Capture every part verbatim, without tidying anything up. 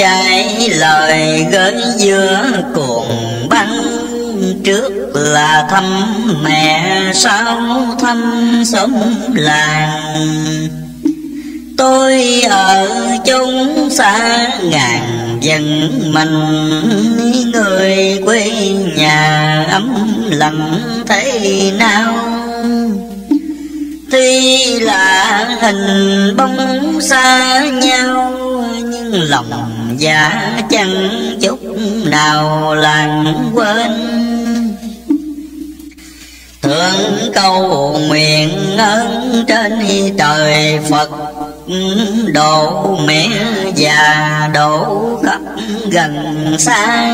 dạy lời gớn giữa cuồng băng, trước là thăm mẹ sau thăm xóm làng. Tôi ở chốn xa ngàn dặm mình, người quê nhà ấm lặng thế nào. Tuy là hình bóng xa nhau, nhưng lòng dạ chẳng chút nào lãng quên. Thường cầu nguyện ơn trên trời Phật, độ mẹ già độ khắp gần xa,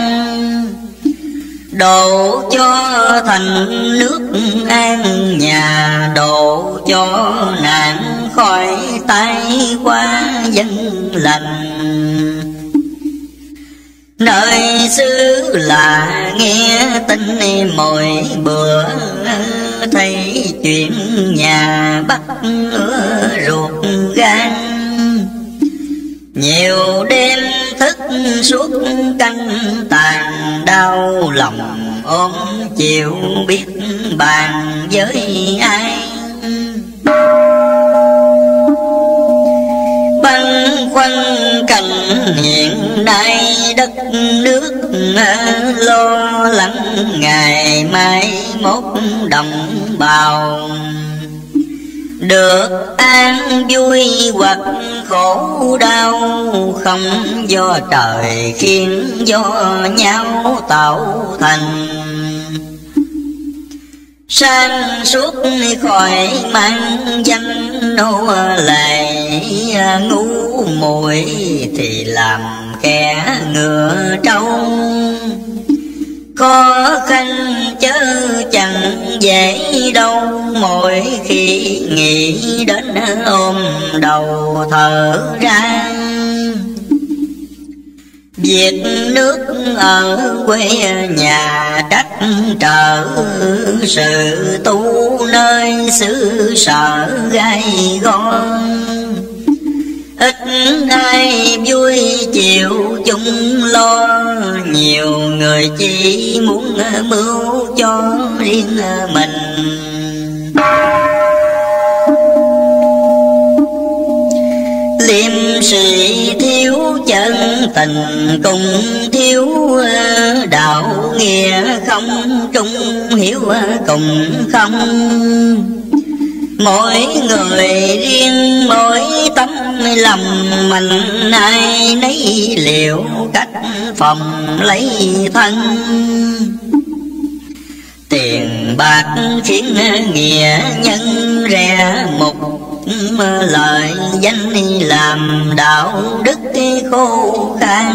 độ cho thành nước an nhà, độ cho nạn khỏi tai qua dân lành. Nơi xứ là nghe tin mỗi bữa, thấy chuyện nhà bắt ứa ruột gan. Nhiều đêm thức suốt căng tàn đau lòng ôm chịu biết bàn với ai. Băn khoăn cảnh hiện nay đất nước, lo lắng ngày mai mốt đồng bào. Được an vui hoặc khổ đau, không do trời khiến do nhau tạo thành. Sang suốt khỏi mang danh nô lệ, ngu muội thì làm kẻ ngựa trâu. Khó khăn chớ chẳng dễ đâu, mỗi khi nghĩ đến ôm đầu thở ra. Việc nước ở quê nhà trách trở, sự tu nơi xứ sở gai go. Ít ai vui chịu chung lo, nhiều người chỉ muốn mưu cho riêng mình. Liêm sĩ thiếu chân tình cùng thiếu, đạo nghĩa không trung hiếu cùng không. Mỗi người riêng mỗi tấm lòng mình, ai nấy liệu cách phòng lấy thân. Tiền bạc khiến nghĩa nhân rẻ mục, lời danh làm đạo đức khô khan.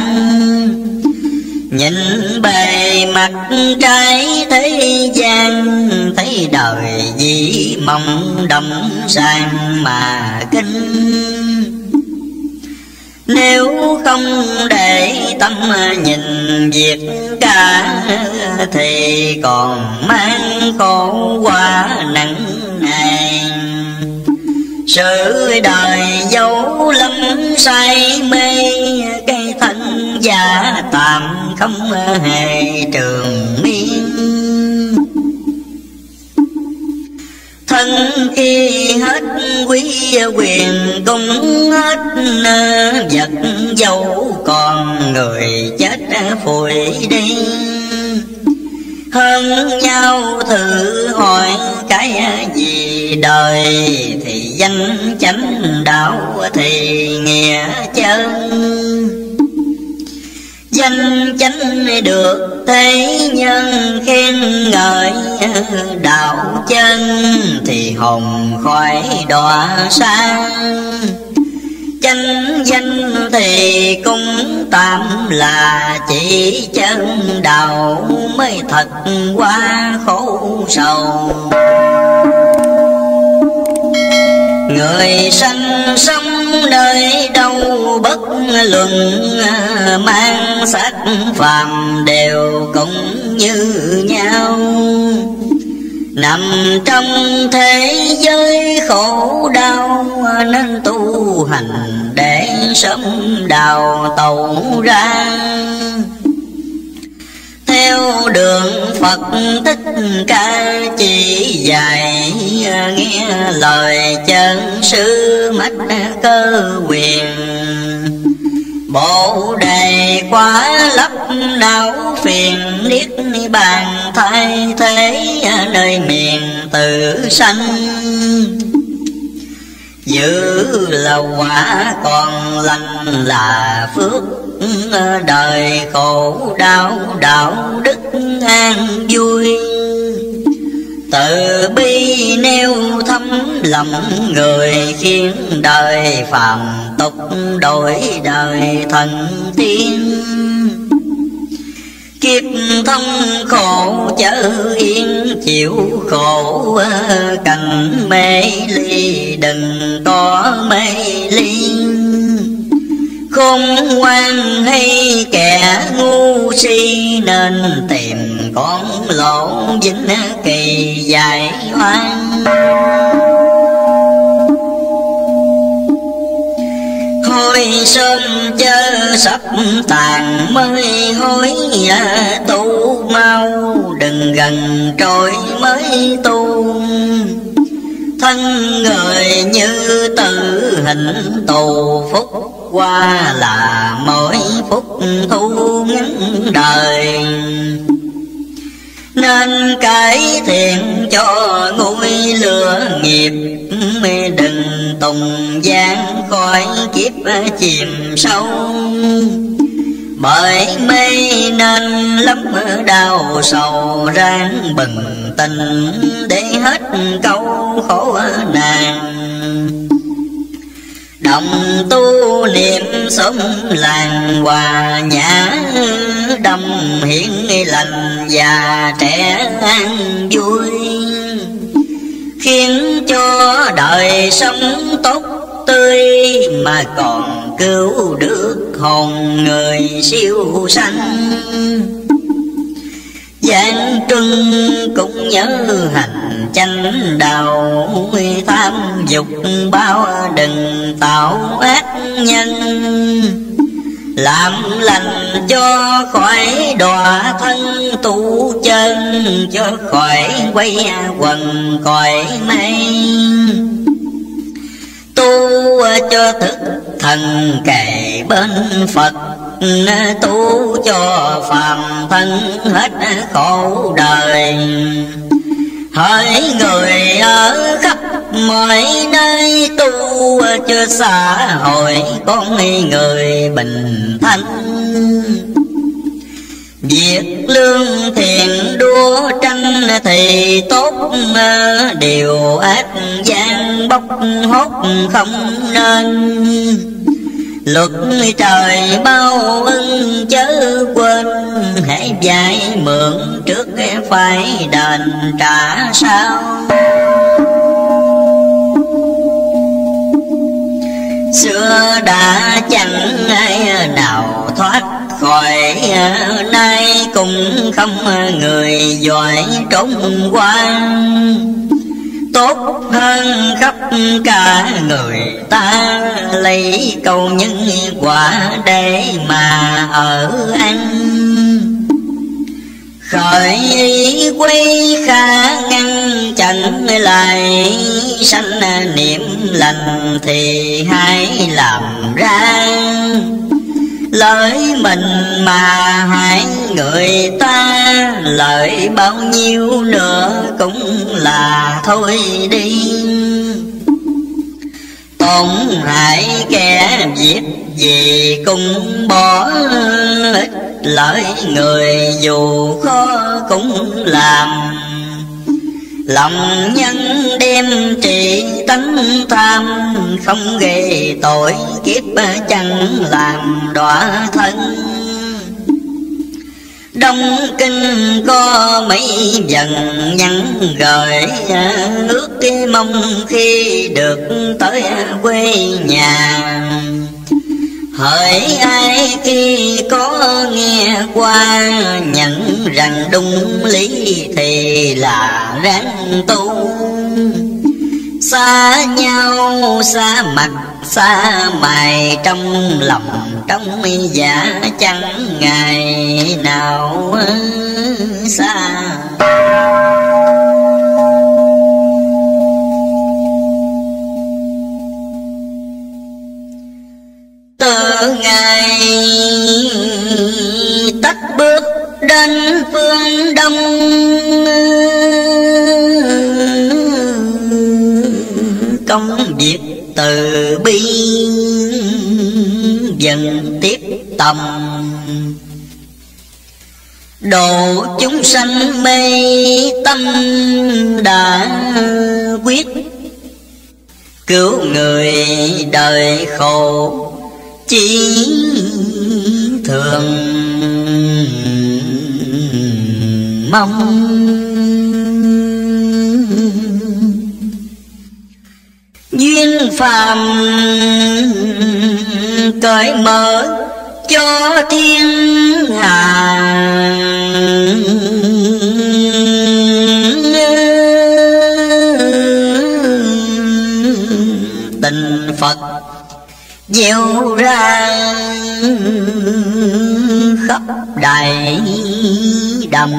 Nhìn bề mặt trái thế gian, thấy đời dĩ mộng đồng sang mà kinh. Nếu không để tâm nhìn việc cả, thì còn mang khổ quá nặng nề. Sự đời dấu lắm say mê, cây thân giả tạm không hề trường miên. Thân khi hết quý quyền cũng hết, vật dấu còn người chết phủi đi. Hơn nhau thử hỏi cái gì đời, thì danh chánh đạo thì nghĩa chân. Danh chánh được thế nhân khen ngợi, đạo chân thì hồn khỏi đọa sang. Chánh danh thì cũng tạm là chỉ, chân đạo mới thật quá khổ sầu. Người sanh sống nơi đâu bất luận, mang xác phàm đều cũng như nhau. Nằm trong thế giới khổ đau, nên tu hành để sớm đào tẩu ra, theo đường Phật Thích Ca chỉ dạy, nghe lời chân sư Mắc Cơ Quyền. Bộ đầy quá lấp não phiền, niết bàn thay thế nơi miền tự sanh. Giữ là quả còn lành là phước, đời khổ đau đạo đức an vui. Từ bi nêu thấm lòng người, khiến đời phàm tục đổi đời thần tiên. Kiếp thông khổ chớ yên chịu khổ, cần mê ly đừng có mê ly. Không quan hay kẻ ngu si, nên tìm con lỗ dính kỳ dài hoang. Hôi sớm chớ sắp tàn mới hối, tu mau đừng gần trôi mới tu. Thân người như tử hình tù, phúc qua là mỗi phút thu ngắn đời. Nên cái thiện cho nguôi lửa nghiệp, đừng tùng gian khỏi kiếp chìm sâu. Bởi mê nên lắm đau sầu, ráng bừng tình để hết câu khổ nàng. Đồng tu niệm sống làng hòa nhã, đông hiển lành già trẻ an vui. Khiến cho đời sống tốt tươi, mà còn cứu được hồn người siêu sanh. Giang trưng cũng nhớ hành chánh đạo, tham dục bao đừng tạo ác nhân. Làm lành cho khỏi đọa thân tu chân, cho khỏi quay quần cõi mây. Tu cho thức thần kề bên Phật, tu cho phàm thân hết khổ đời. Hỡi người ở khắp mọi nơi, tu cho xã hội con người bình thanh. Việc lương thiện đua tranh thì tốt, điều ác gian bóc hốt không nên. Luật trời bao ưng chớ quên, hãy vay mượn trước phải đền trả sau. Xưa đã chẳng ai nào thoát khỏi, nay cũng không người giỏi trốn quan. Tốt hơn khắp cả người ta, lấy câu nhân quả để mà ở ăn. Khởi ý quy khả ngăn chẳng lại, sanh niệm lành thì hãy làm ra. Lợi mình mà hại người ta, lợi bao nhiêu nữa cũng là thôi đi. Tổn hại kẻ việc gì cũng bỏ, ích lợi người dù khó cũng làm. Lòng nhân đem trị tánh tham, không gây tội kiếp chẳng làm đọa thân. Đông kinh có mấy dần nhắn gợi, ước mong khi được tới quê nhà. Hỡi ai khi có nghe qua, nhận rằng đúng lý thì là ráng tu. Xa nhau xa mặt xa mày trong lòng trong dạ chẳng ngày nào xa. Từ ngày tách bước đến phương đông, công việc từ bi dần tiếp tầm, độ chúng sanh mê tâm đã quyết, cứu người đời khổ chỉ thường mong. Duyên phàm cởi mở cho thiên hạ, tình Phật gieo ra khắp đại đồng,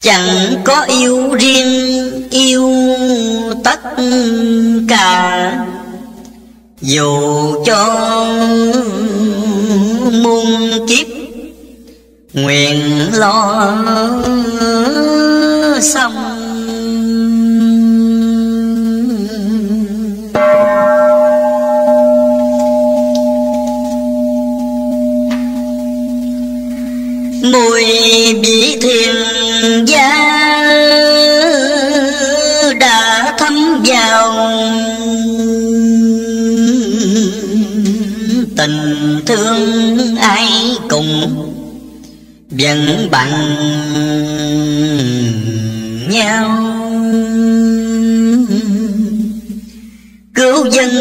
chẳng có yêu riêng yêu tất cả, dù cho muôn kiếp nguyện lo xong. Mùi vị thiền gia đã thấm vào, tình thương ai cùng vẫn bằng nhau, cứu dân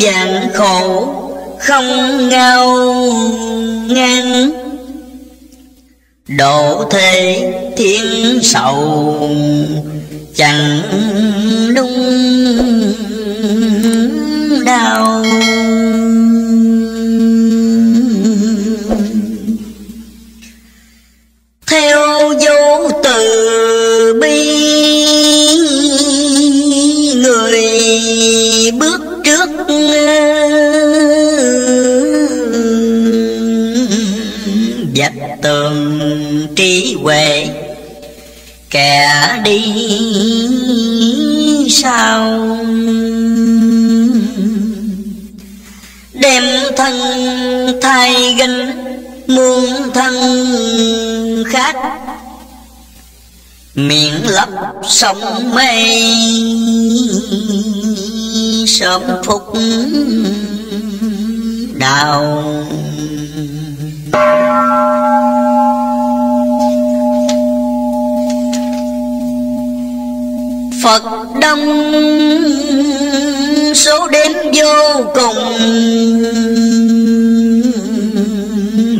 vạn khổ không ngao ngang, độ thế thiên sầu chẳng đúng đau. Theo vô từ bi người bước trước, vạch tường trí huệ kẻ đi sau, đem thân thay gánh muôn thân khác, miệng lấp sóng mê sớm phục đạo. Phật đông số đếm vô cùng,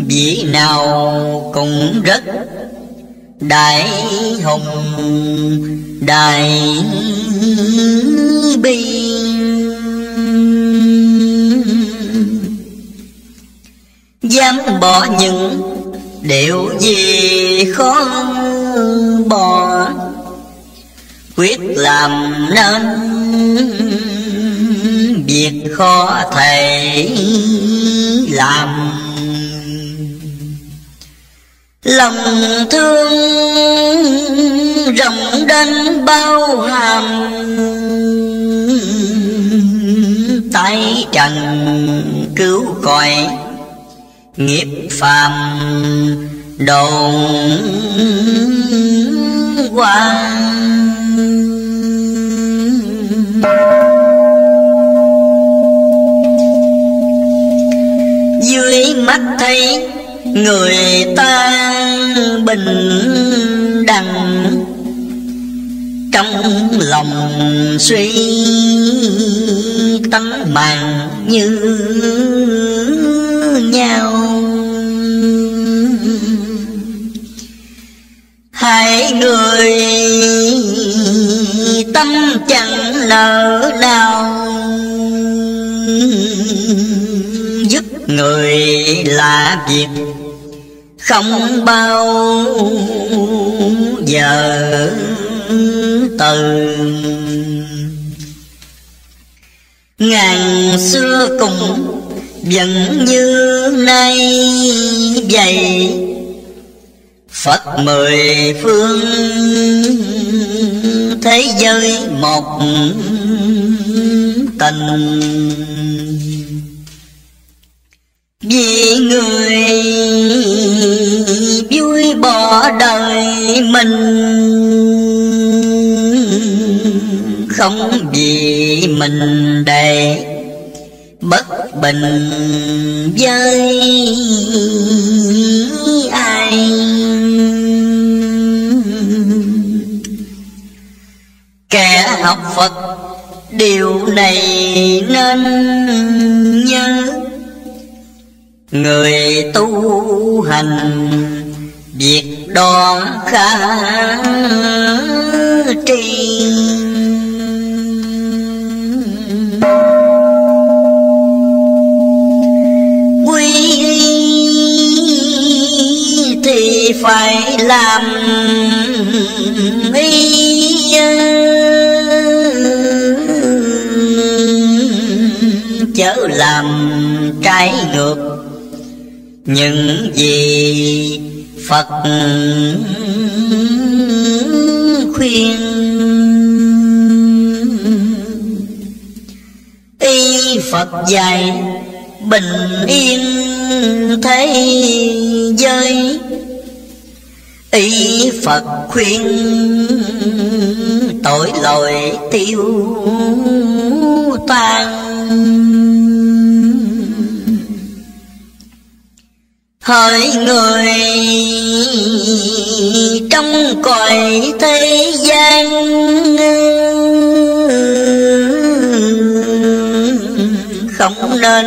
vị nào cũng rất đại hùng đại bi, dám bỏ những điều gì khó bỏ, quyết làm nên việc khó thể làm, lòng thương rộng đến bao hàm, tay trần cứu cõi nghiệp phàm đồn qua. Dưới mắt thấy người ta bình đẳng, trong lòng suy tánh mạng như nhau, hai người tâm chẳng nỡ đau, giúp người là việc không bao giờ từ. Ngàn xưa cùng vẫn như nay vậy, Phật mười phương thế giới một tình. Vì người vui bỏ đời mình, không vì mình để bất bình với ai. Kẻ học Phật điều này nên nhớ, người tu hành việc đó khả tri. Phải làm ý chớ làm trái ngược những gì Phật khuyên. Ý Phật dạy bình yên thế giới, ý Phật khuyên tội lỗi tiêu tan. Hỡi người trong cõi thế gian, không nên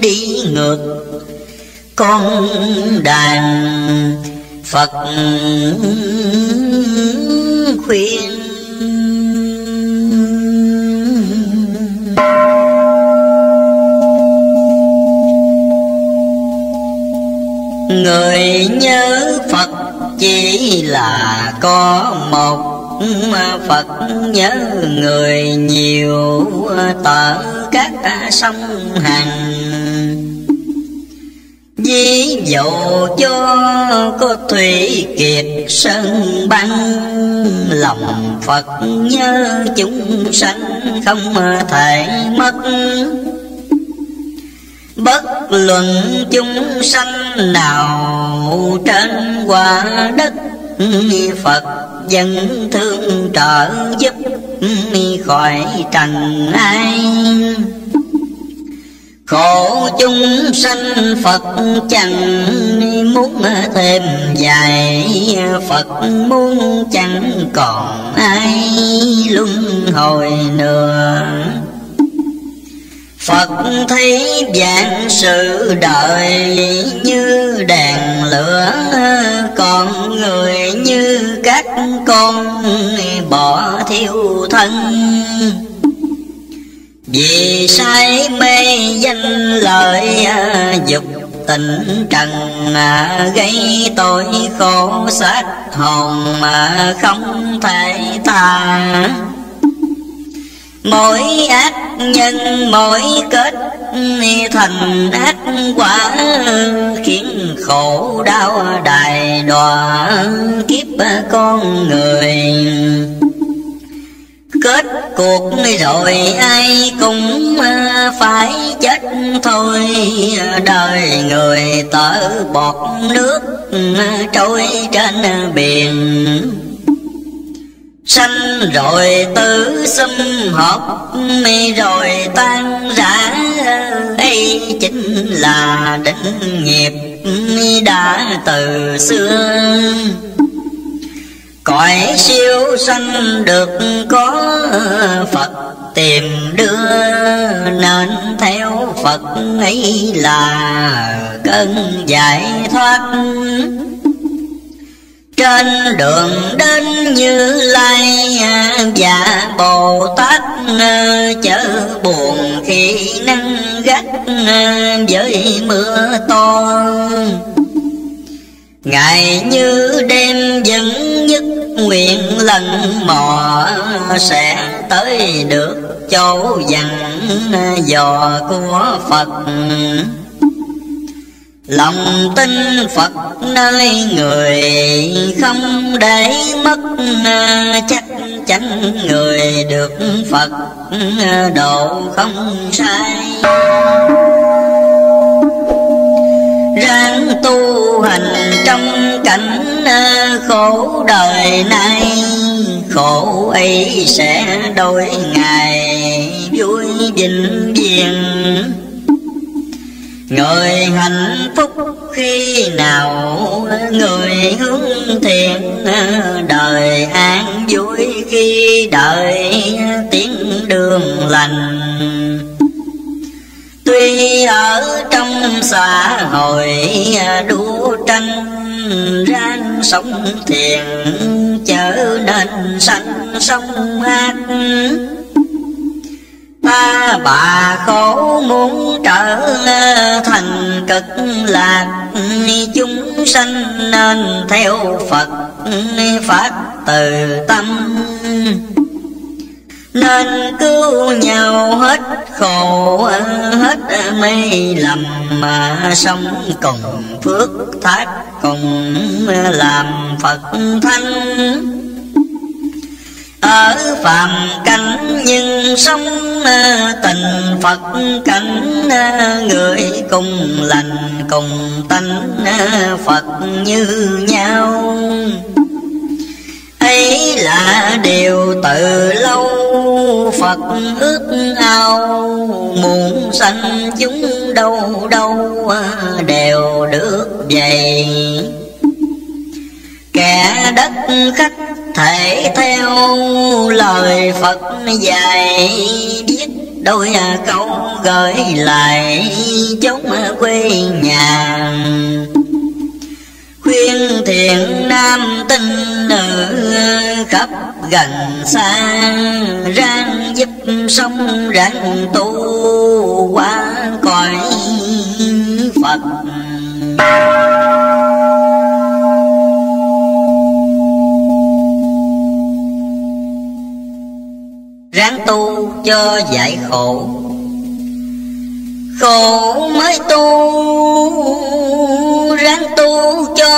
đi ngược con đàn Phật khuyên. Người nhớ Phật chỉ là có một Phật, nhớ người nhiều tở các sông hằng. Ví dụ cho có thủy kiệt sơn băng, lòng Phật nhớ chúng sanh không thể mất. Bất luận chúng sanh nào trên quả đất, Phật vẫn thương trợ giúp khỏi trần ai. Khổ chúng sanh Phật chẳng muốn thêm dài, Phật muốn chẳng còn ai luân hồi nữa. Phật thấy vạn sự đời như đèn lửa, còn người như các con bỏ thiêu thân. Vì say mê danh lợi dục tình trần, gây tội khổ xác hồn mà không thể tha. Mỗi ác nhân mỗi kết thành ác quả, khiến khổ đau đài đọa kiếp con người. Kết cuộc rồi ai cũng phải chết thôi, đời người tở bọt nước trôi trên biển. Sanh rồi tử xâm hợp, rồi tan rã, đây chính là định nghiệp đã từ xưa. Cõi siêu sanh được có Phật tìm đưa, nên theo Phật ấy là cơn giải thoát. Trên đường đến Như Lai và Bồ Tát chớ buồn khi nắng gắt với mưa to. Ngày như đêm vẫn nhất nguyện lần mò, sẽ tới được chỗ dặn dò của Phật. Lòng tin Phật nơi người, không để mất chắc chắn người được Phật độ không sai. Ráng tu hành trong cảnh khổ đời nay, khổ ấy sẽ đổi ngày vui vinh viên. Người hạnh phúc khi nào người hướng thiện, đời an vui khi đợi tiếng đường lành. Tuy ở trong xã hội đua tranh, ráng sống thiện chớ nên sanh sống ác. Ta bà khổ muốn trở thành cực lạc, chúng sanh nên theo Phật phát từ tâm. Nên cứu nhau hết khổ hết mê lầm, mà sống cùng phước thác cùng làm Phật thánh. Ở phàm cảnh nhưng sống tình Phật cảnh, người cùng lành cùng tánh Phật như nhau. Ấy là điều từ lâu Phật ước ao, muốn sanh chúng đâu đâu đều được vậy. Kẻ đất khách thể theo lời Phật dạy, biết đôi câu gửi lại chốn quê nhà. Khuyên thiện nam tin nữ khắp gần xa, ráng giúp sống ráng tu qua cõi Phật. Ráng tu cho giải khổ, khổ mới tu. Ráng tu cho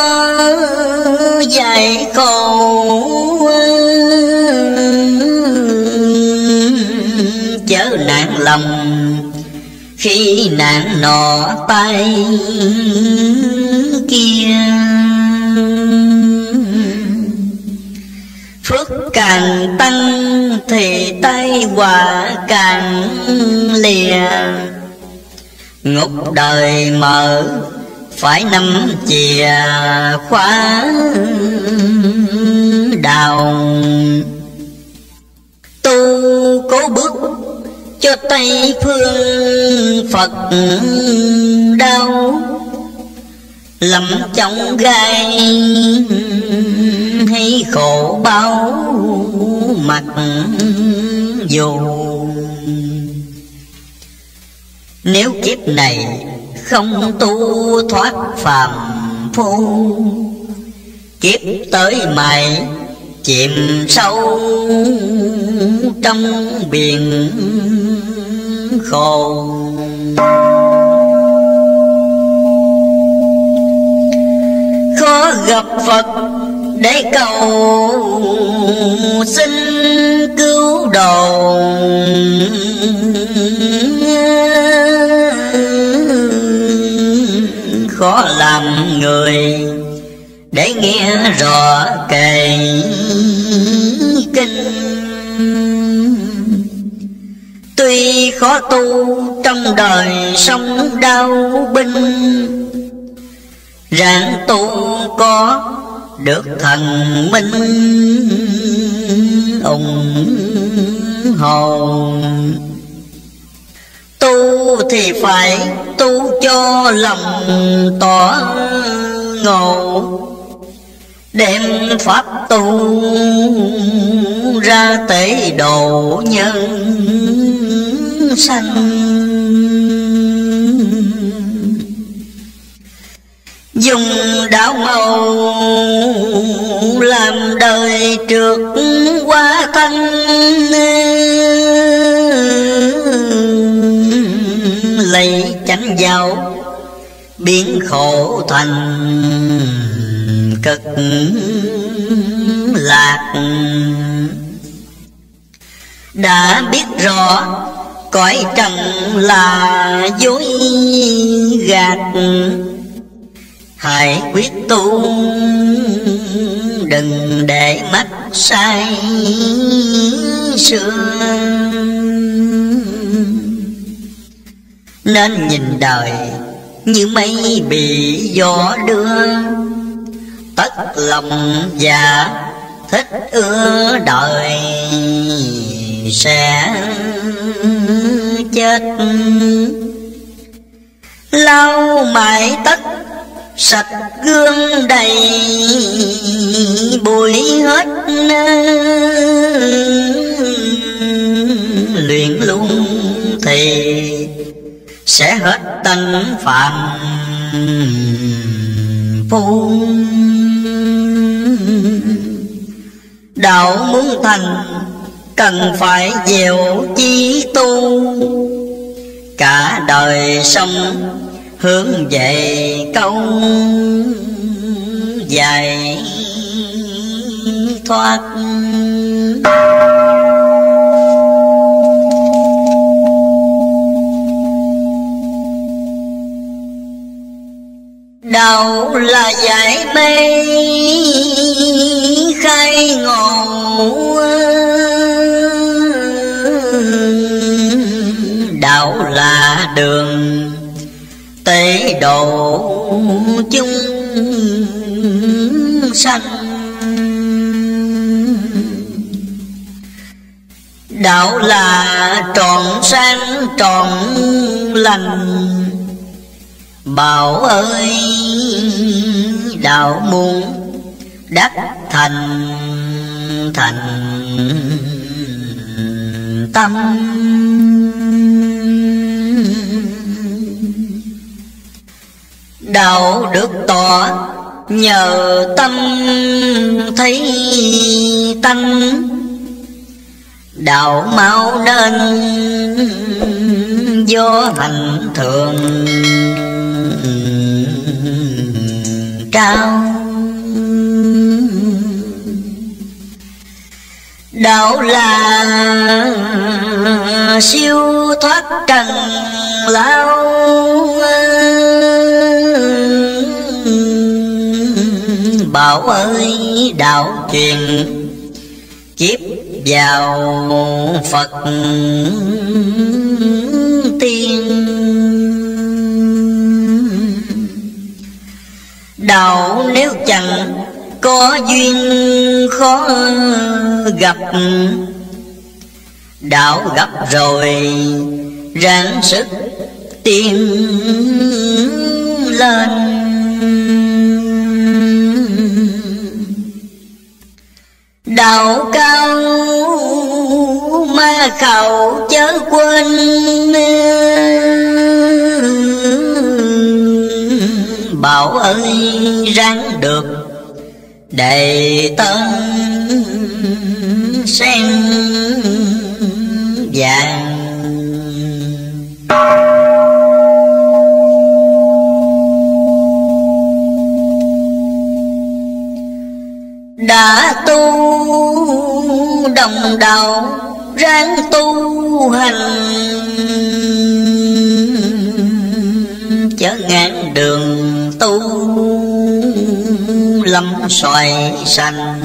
giải khổ, chớ nản lòng khi nạn nọ tay kia. Phước càng tăng thì tay quả càng lìa, ngục đời mở phải nắm chìa khóa đào. Tu cố bước cho Tây phương Phật đau, lầm trong gai hay khổ bao mặt dù. Nếu kiếp này không tu thoát phàm phu, kiếp tới mày chìm sâu trong biển khổ. Khó gặp Phật để cầu xin cứu độ, khó làm người để nghe rõ kệ kinh. Tuy khó tu trong đời sống đau binh, ráng tu có được thần minh ủng hộ. Tu thì phải tu cho lòng tỏ ngộ, đem pháp tu sinh ra tế độ nhân sanh. Dùng đạo màu làm đời trượt qua thân, lấy chánh vào biến khổ thành cực lạc. Đã biết rõ cõi trần là dối gạt, hãy quyết tu đừng để mắt sai xưa. Nên nhìn đời như mây bị gió đưa, tất lòng dạ thích ưa đời sẽ chết. Lau mãi tất sạch gương đầy bụi hết, luyện luôn thì sẽ hết tánh phạm phu. Đạo muốn thành cần phải dèo chí tu, cả đời sống hướng về câu dài thoát. Đạo là giải mê khai ngộ, đạo là đường tế độ chúng sanh. Đạo là trọn sáng trọn lành, bảo ơi đạo muốn đắc thành thành tâm. Đạo được tỏ nhờ tâm thấy tăng, đạo mau nên do hành thường cao. Đạo là siêu thoát trần lao, bảo ơi đạo truyền kiếp vào Phật tiên. Đạo nếu chẳng có duyên khó gặp, đạo gặp rồi ráng sức tìm lên. Đạo cao ma khẩu chớ quên, bảo ơi ráng được đầy tân sen vàng. Đã tu đồng đạo ráng tu hành, chớ ngán đường tu lâm xoài sanh.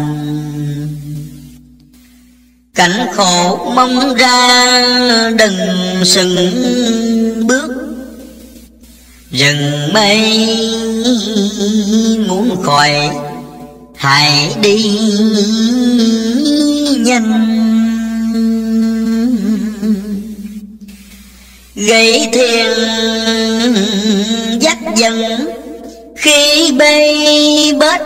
Cảnh khổ mong ra đừng sừng bước, rừng mây muốn khỏi hãy đi nhanh. Gây thiền dắt dần khi bê bết,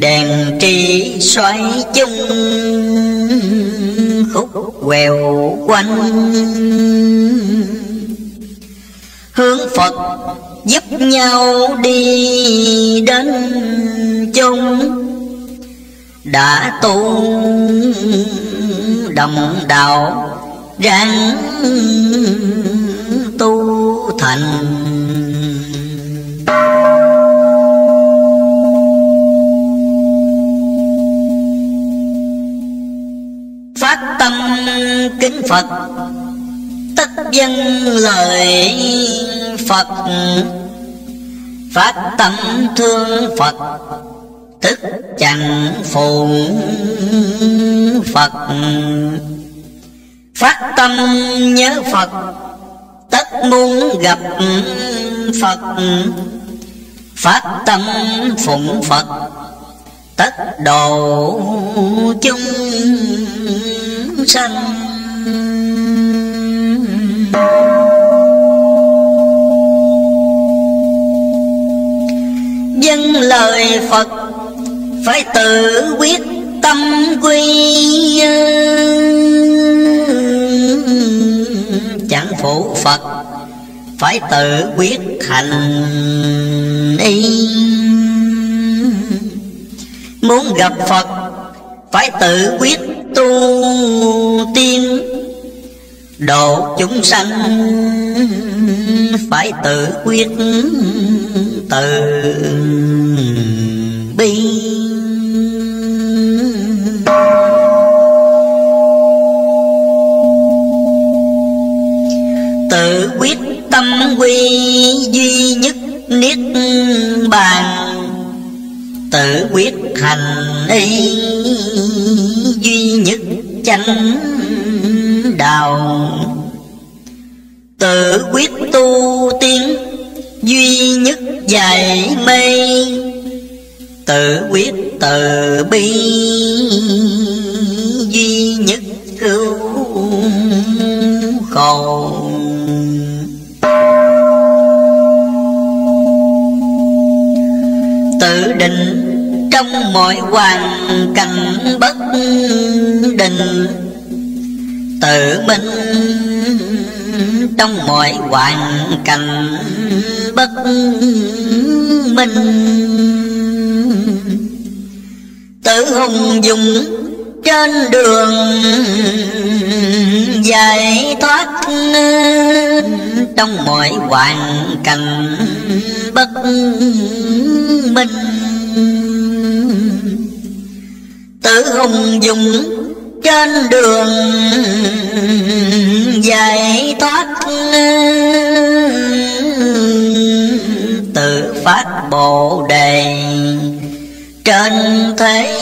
đàn tri xoáy chung khúc quèo quanh. Hướng Phật giúp nhau đi đến chung, đã tu đồng đạo ráng tu thành. Phát tâm kính Phật tất vâng lời Phật, phát tâm thương Phật tức chẳng phụ Phật, phát tâm nhớ Phật tất muốn gặp Phật, phát tâm phụng Phật tất độ chung sanh. Vâng lời Phật phải tự quyết tâm quy, chẳng phụ Phật phải tự quyết hành y. Muốn gặp Phật phải tự quyết tu tiên, độ chúng sanh phải tự quyết tự bi. Tự quyết tâm quy duy nhất niết bàn, tự quyết hành y duy nhất chánh đạo, tự quyết tu tiên duy nhất giải mê, tự quyết từ bi duy nhất cứu khổ. Tự định trong mọi hoàn cảnh bất định, tự minh trong mọi hoàn cảnh bất minh, tự hùng dũng trên đường giải thoát trong mọi hoàn cảnh bất minh, tự hùng dũng trên đường giải thoát, tự phát bồ đề trên thế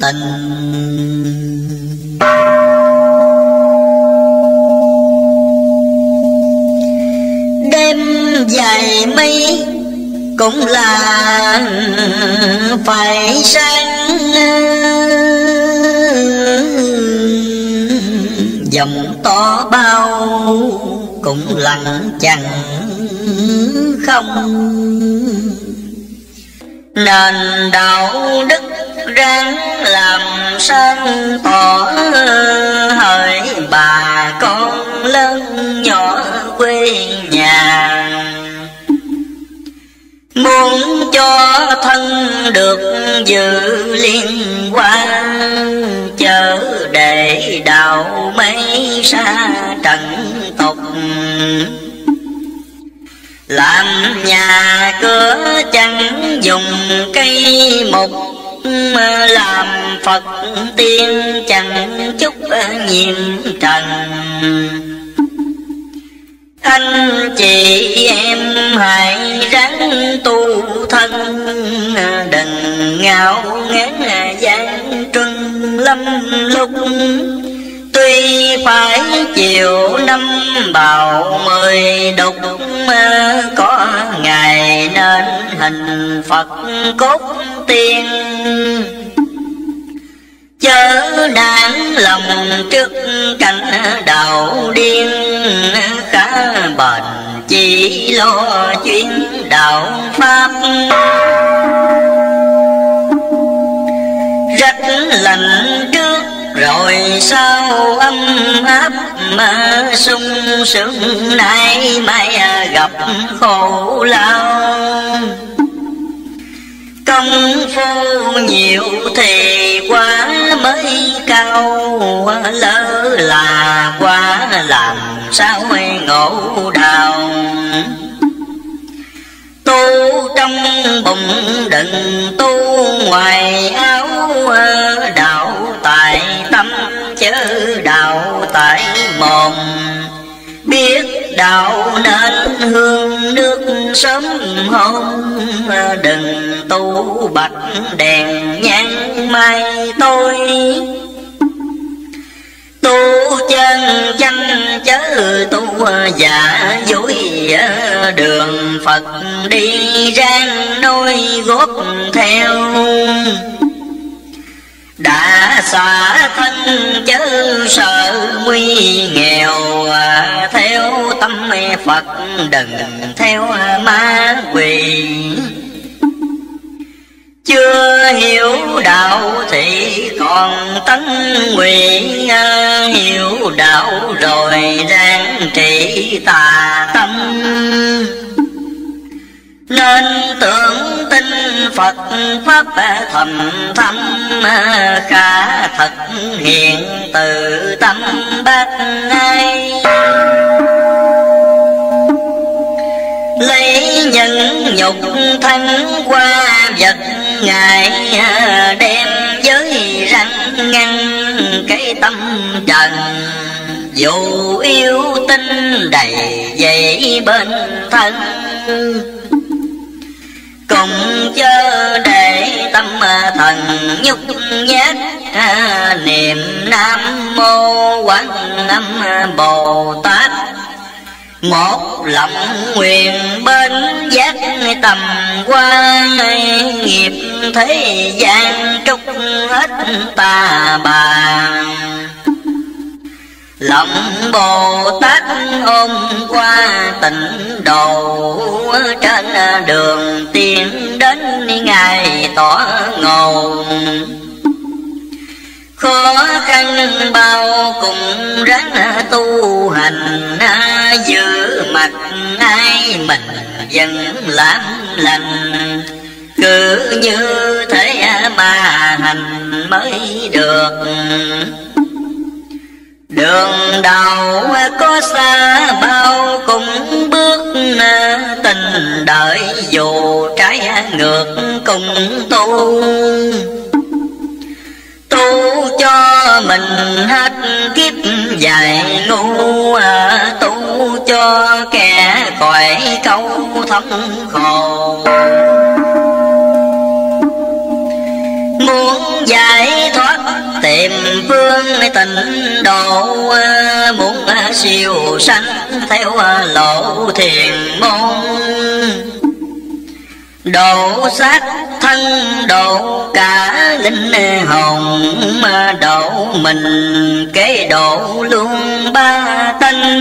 tình. Đêm dài mây cũng là phải sáng, dòng to bao cũng lặng chẳng không, nền đạo đức ráng làm sáng tỏ hỡi bà con lớn nhỏ quê nhà. Muốn cho thân được dự liên quan, chớ để đạo mấy xa trần tục. Làm nhà cửa chẳng dùng cây mục, làm Phật tiên chẳng chút nhiễm trần. Anh chị em hãy ráng tu thân, đừng ngạo nghễ gian truân lâm lúc. Tuy phải chiều năm bào mười đục, có ngày nên hình Phật cốt tiên. Chớ nản lòng trước cảnh đạo điên, khá bền chỉ lo chuyên đạo pháp. hạnh đức, rồi sao âm áp mà sung sướng nay mai gặp khổ lao. Công phu nhiều thì quá mới cao, lỡ là quá làm sao ngộ đạo. Tu trong bụng đừng tu ngoài áo, đạo tại tâm chớ đạo tại mồm. Biết đạo nên hương nước sớm hôm, đừng tu bạch đèn nhang mai tôi. Tu chân chanh chớ tu giả dối, đường Phật đi rang nôi góp theo. Đã xả thân chớ sợ nguy nghèo, theo tâm Phật đừng theo ma quỷ. Chưa hiểu đạo thì còn tấn nguyện, hiểu đạo rồi ráng trị tà tâm. Nên tưởng tin Phật pháp thầm thâm, khả thật hiện từ tâm bát ngay. Lấy những nhục thắng qua vật ngài, đem giới răng ngăn cái tâm trần. Dù yêu tinh đầy dậy bên thân, cùng chớ để tâm thần nhúc nhát. Niệm Nam Mô Quán Âm Bồ Tát, một lòng nguyện bên giác tầm quan. Nghiệp thế gian trúc hết tà bà, lòng Bồ Tát ôm qua tịnh độ. Trên đường tiến đến ngày tỏ ngầu, khó khăn bao cùng ráng tu hành. Giữ mặt ai mình vẫn làm lành, cứ như thế mà hành mới được. Đường đầu có xa bao cũng bước, tình đợi dù trái ngược cùng tu. Tu cho mình hết kiếp dài ngu, tu cho kẻ cõi câu thống khổ. Muốn giải thoát tìm phương tịnh độ, muốn siêu sanh theo lộ thiền môn. Độ xác thân độ cả linh hồn, mà độ mình kế độ luôn ba tánh.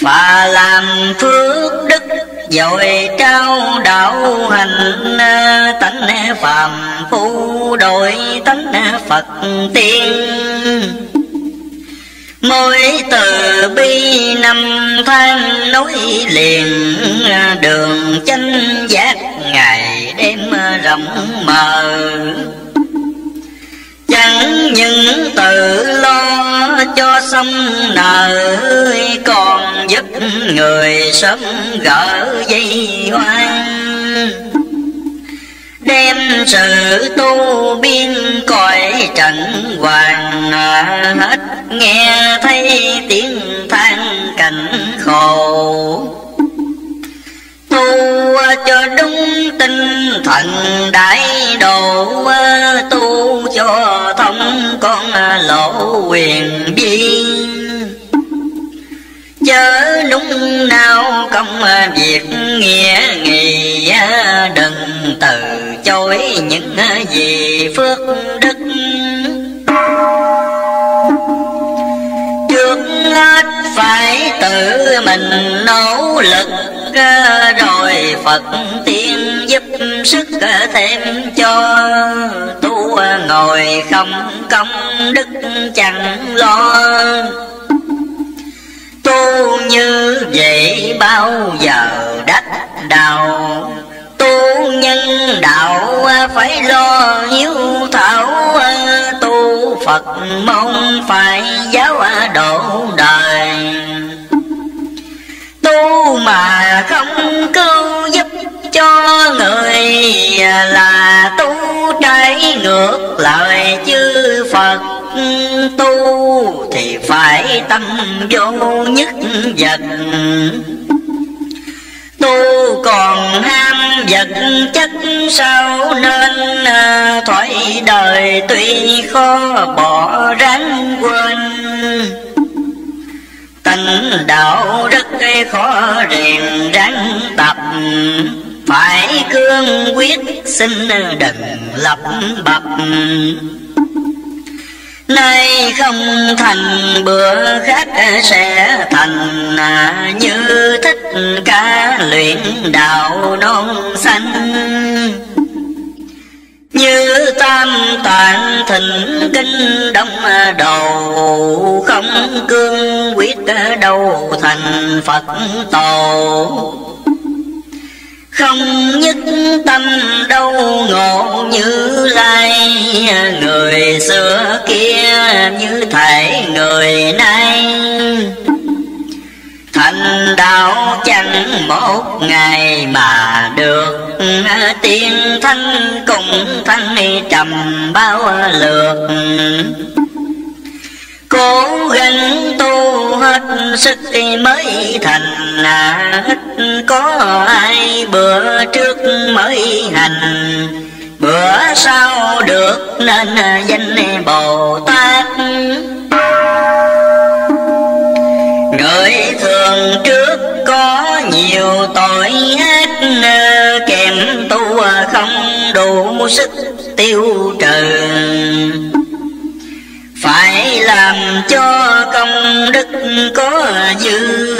Và làm phước đức rồi trao đạo hành, tánh phàm phu đổi tánh Phật tiên. Mỗi từ bi năm tháng nối liền, đường chánh giác ngày đêm rộng mờ. Chẳng những tự lo cho xong nợ, còn giúp người sớm gỡ dây hoang. Đem sự tu biên cõi trần hoàng, hết nghe thấy tiếng than cảnh khổ. Tu cho đúng tinh thần đại độ, tu cho thông con lộ quyền biên. Chớ lúc nào công việc nghĩa nghị, đừng từ chối những gì phước đức. Trước hết phải tự mình nỗ lực, rồi Phật tiên giúp sức thêm cho tu ngồi không công đức chẳng lo. Tu như vậy bao giờ đắc đạo, tu nhân đạo phải lo hiếu thảo. Tu Phật môn phải giáo độ đời, tu mà không cứu giúp cho người là tu trái ngược lại chư Phật. Tu thì phải tâm vô nhất vật, tu còn ham vật chất sao nên thoái đời tuy khó bỏ ráng quên. Tánh đạo rất khó rèn ráng tập, phải cương quyết xin đừng lập bập. Nay không thành bữa khác sẽ thành, như Thích Ca luyện đạo non xanh. Như Tam Tạng thỉnh kinh đông đầu, không cương quyết đâu thành Phật tổ. Không nhất tâm đâu ngộ Như Lai, người xưa kia như thể người nay. Thành đạo chẳng một ngày mà được, tiên thanh cùng thanh trầm bao lượt. Cố gắng tu hết sức mới thành, ít có ai bữa trước mới hành. Bữa sau được nên danh Bồ Tát, người thường trước có nhiều tội hết. Kèm tu không đủ sức tiêu trừ, phải làm cho công đức có dư.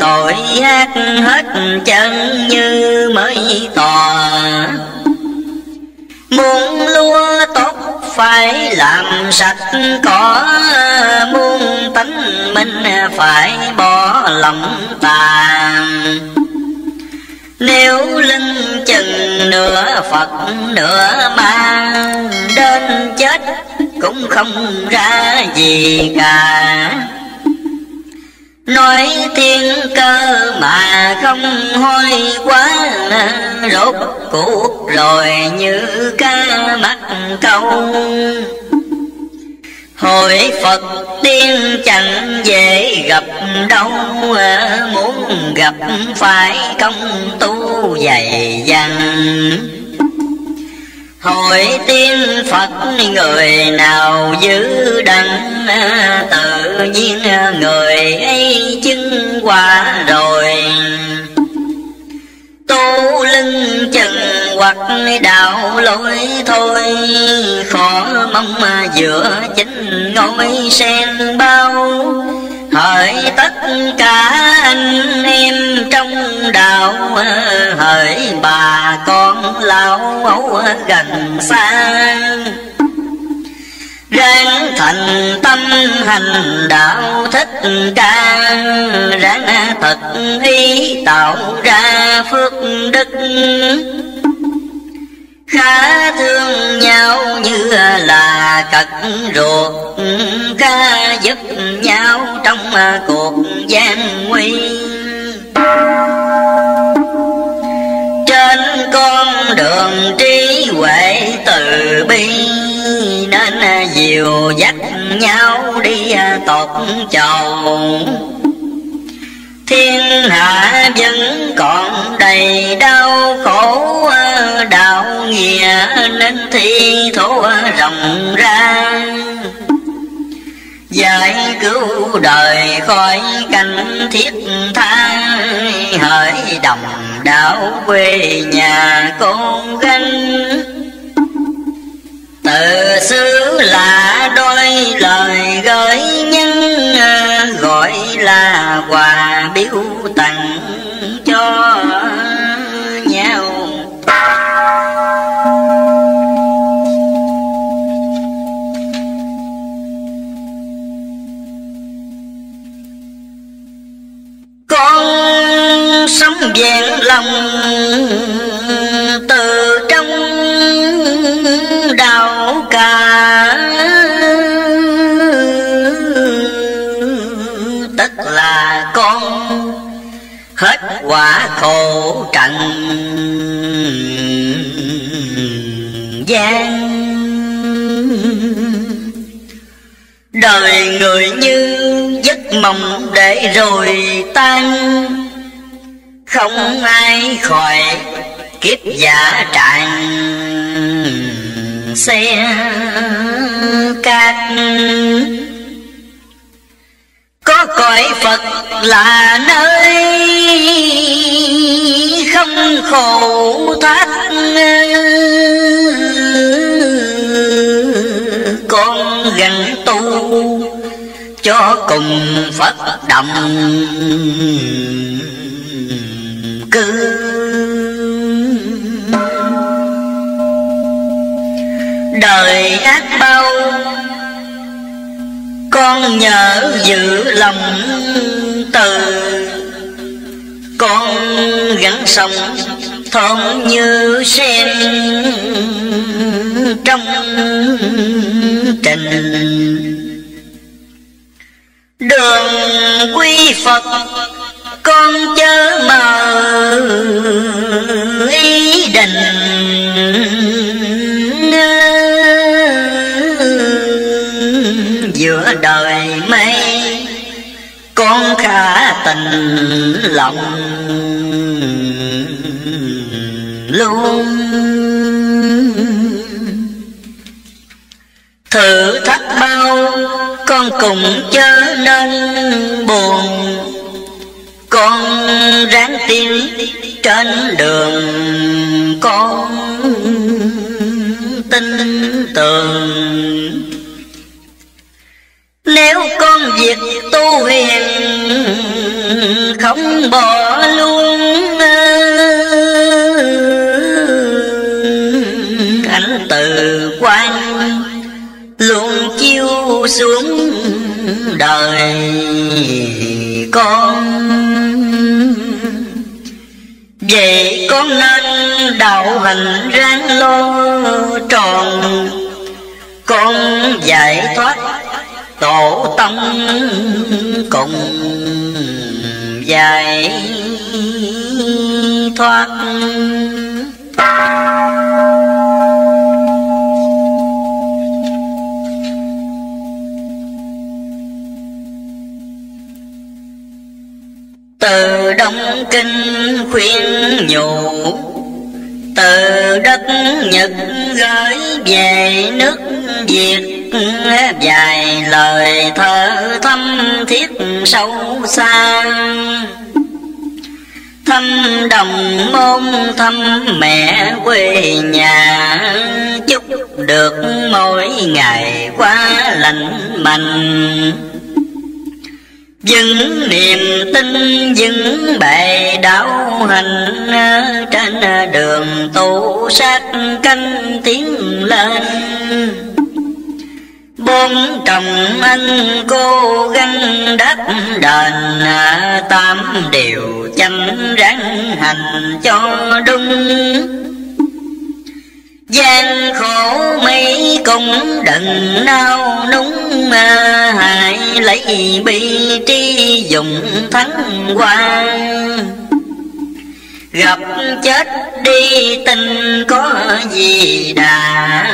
Tội ác hết chân như mới tòa, muốn lúa tốt phải làm sạch cỏ. Muốn tánh mình phải bỏ lòng tà, nếu lưng chừng nửa Phật nửa ma. Đến chết cũng không ra gì cả, nói thiên cơ mà không hôi quá. Rốt cuộc rồi như cá mắc câu, hội Phật tiên chẳng dễ gặp đâu. Muốn gặp phải công tu dày dặn, hội tiên Phật người nào giữ đặng. Tự nhiên người ấy chứng quả rồi, tu lưng chừng hoặc đạo lỗi thôi. Khó mong mà giữa chính ngôi sen bao, hỡi tất cả anh em trong đạo. Hỡi bà con lão ấu gần xa, ráng thành tâm hành đạo Thích Ca. Ráng thật ý tạo ra phước đức, khá thương nhau như là cật ruột. Khá giúp nhau trong cuộc gian nguy, trên con đường trí huệ từ bi. Nên dìu dắt nhau đi tột chầu, thiên hạ vẫn còn đầy đau khổ. Đạo nghĩa nên thi thố rộng ra, giải cứu đời khỏi cảnh thiết tha. Hỡi đồng đạo quê nhà con gánh, tự xứ là đôi lời gửi nhân. Gọi là quà biếu tặng cho nhau. lòng từ trong đạo cả, tức là con hết quả khổ trần gian. Đời người như giấc mộng để rồi tan, không ai khỏi kiếp giả tràng xe cát. Có cõi Phật là nơi không khổ thoát, con gần tu cho cùng Phật đồng cư. Đời ác bao con nhớ giữ lòng từ, con gắn sống thon như sen trong trình. Đường quy Phật con chớ mờ ý định, giữa đời mây con khả tình lòng luôn. Thử thách bao con cũng chớ nên buồn, con ráng tiến trên đường con tin tưởng. Nếu con việc tu hiền không bỏ luôn ánh từ quang, luôn chiêu xuống đời con. Vậy con nên đạo hành ráng lo tròn, con giải thoát tổ tông cùng giải thoát. Từ Đông Kinh khuyên nhủ, từ đất Nhật gửi về nước Việt vài lời thơ thâm thiết sâu xa. Thăm đồng môn thăm mẹ quê nhà, chúc được mỗi ngày qua lành mạnh. Vững niềm tin vững bề đạo hành, trên đường tu sát canh tiến lên. Bốn chồng anh cố gắng đáp đền, tám điều chánh ráng hành cho đúng. Gian khổ mấy cũng đừng nao núng, hãy lấy bi trí dùng thắng quan. Gặp chết đi tình có gì đà,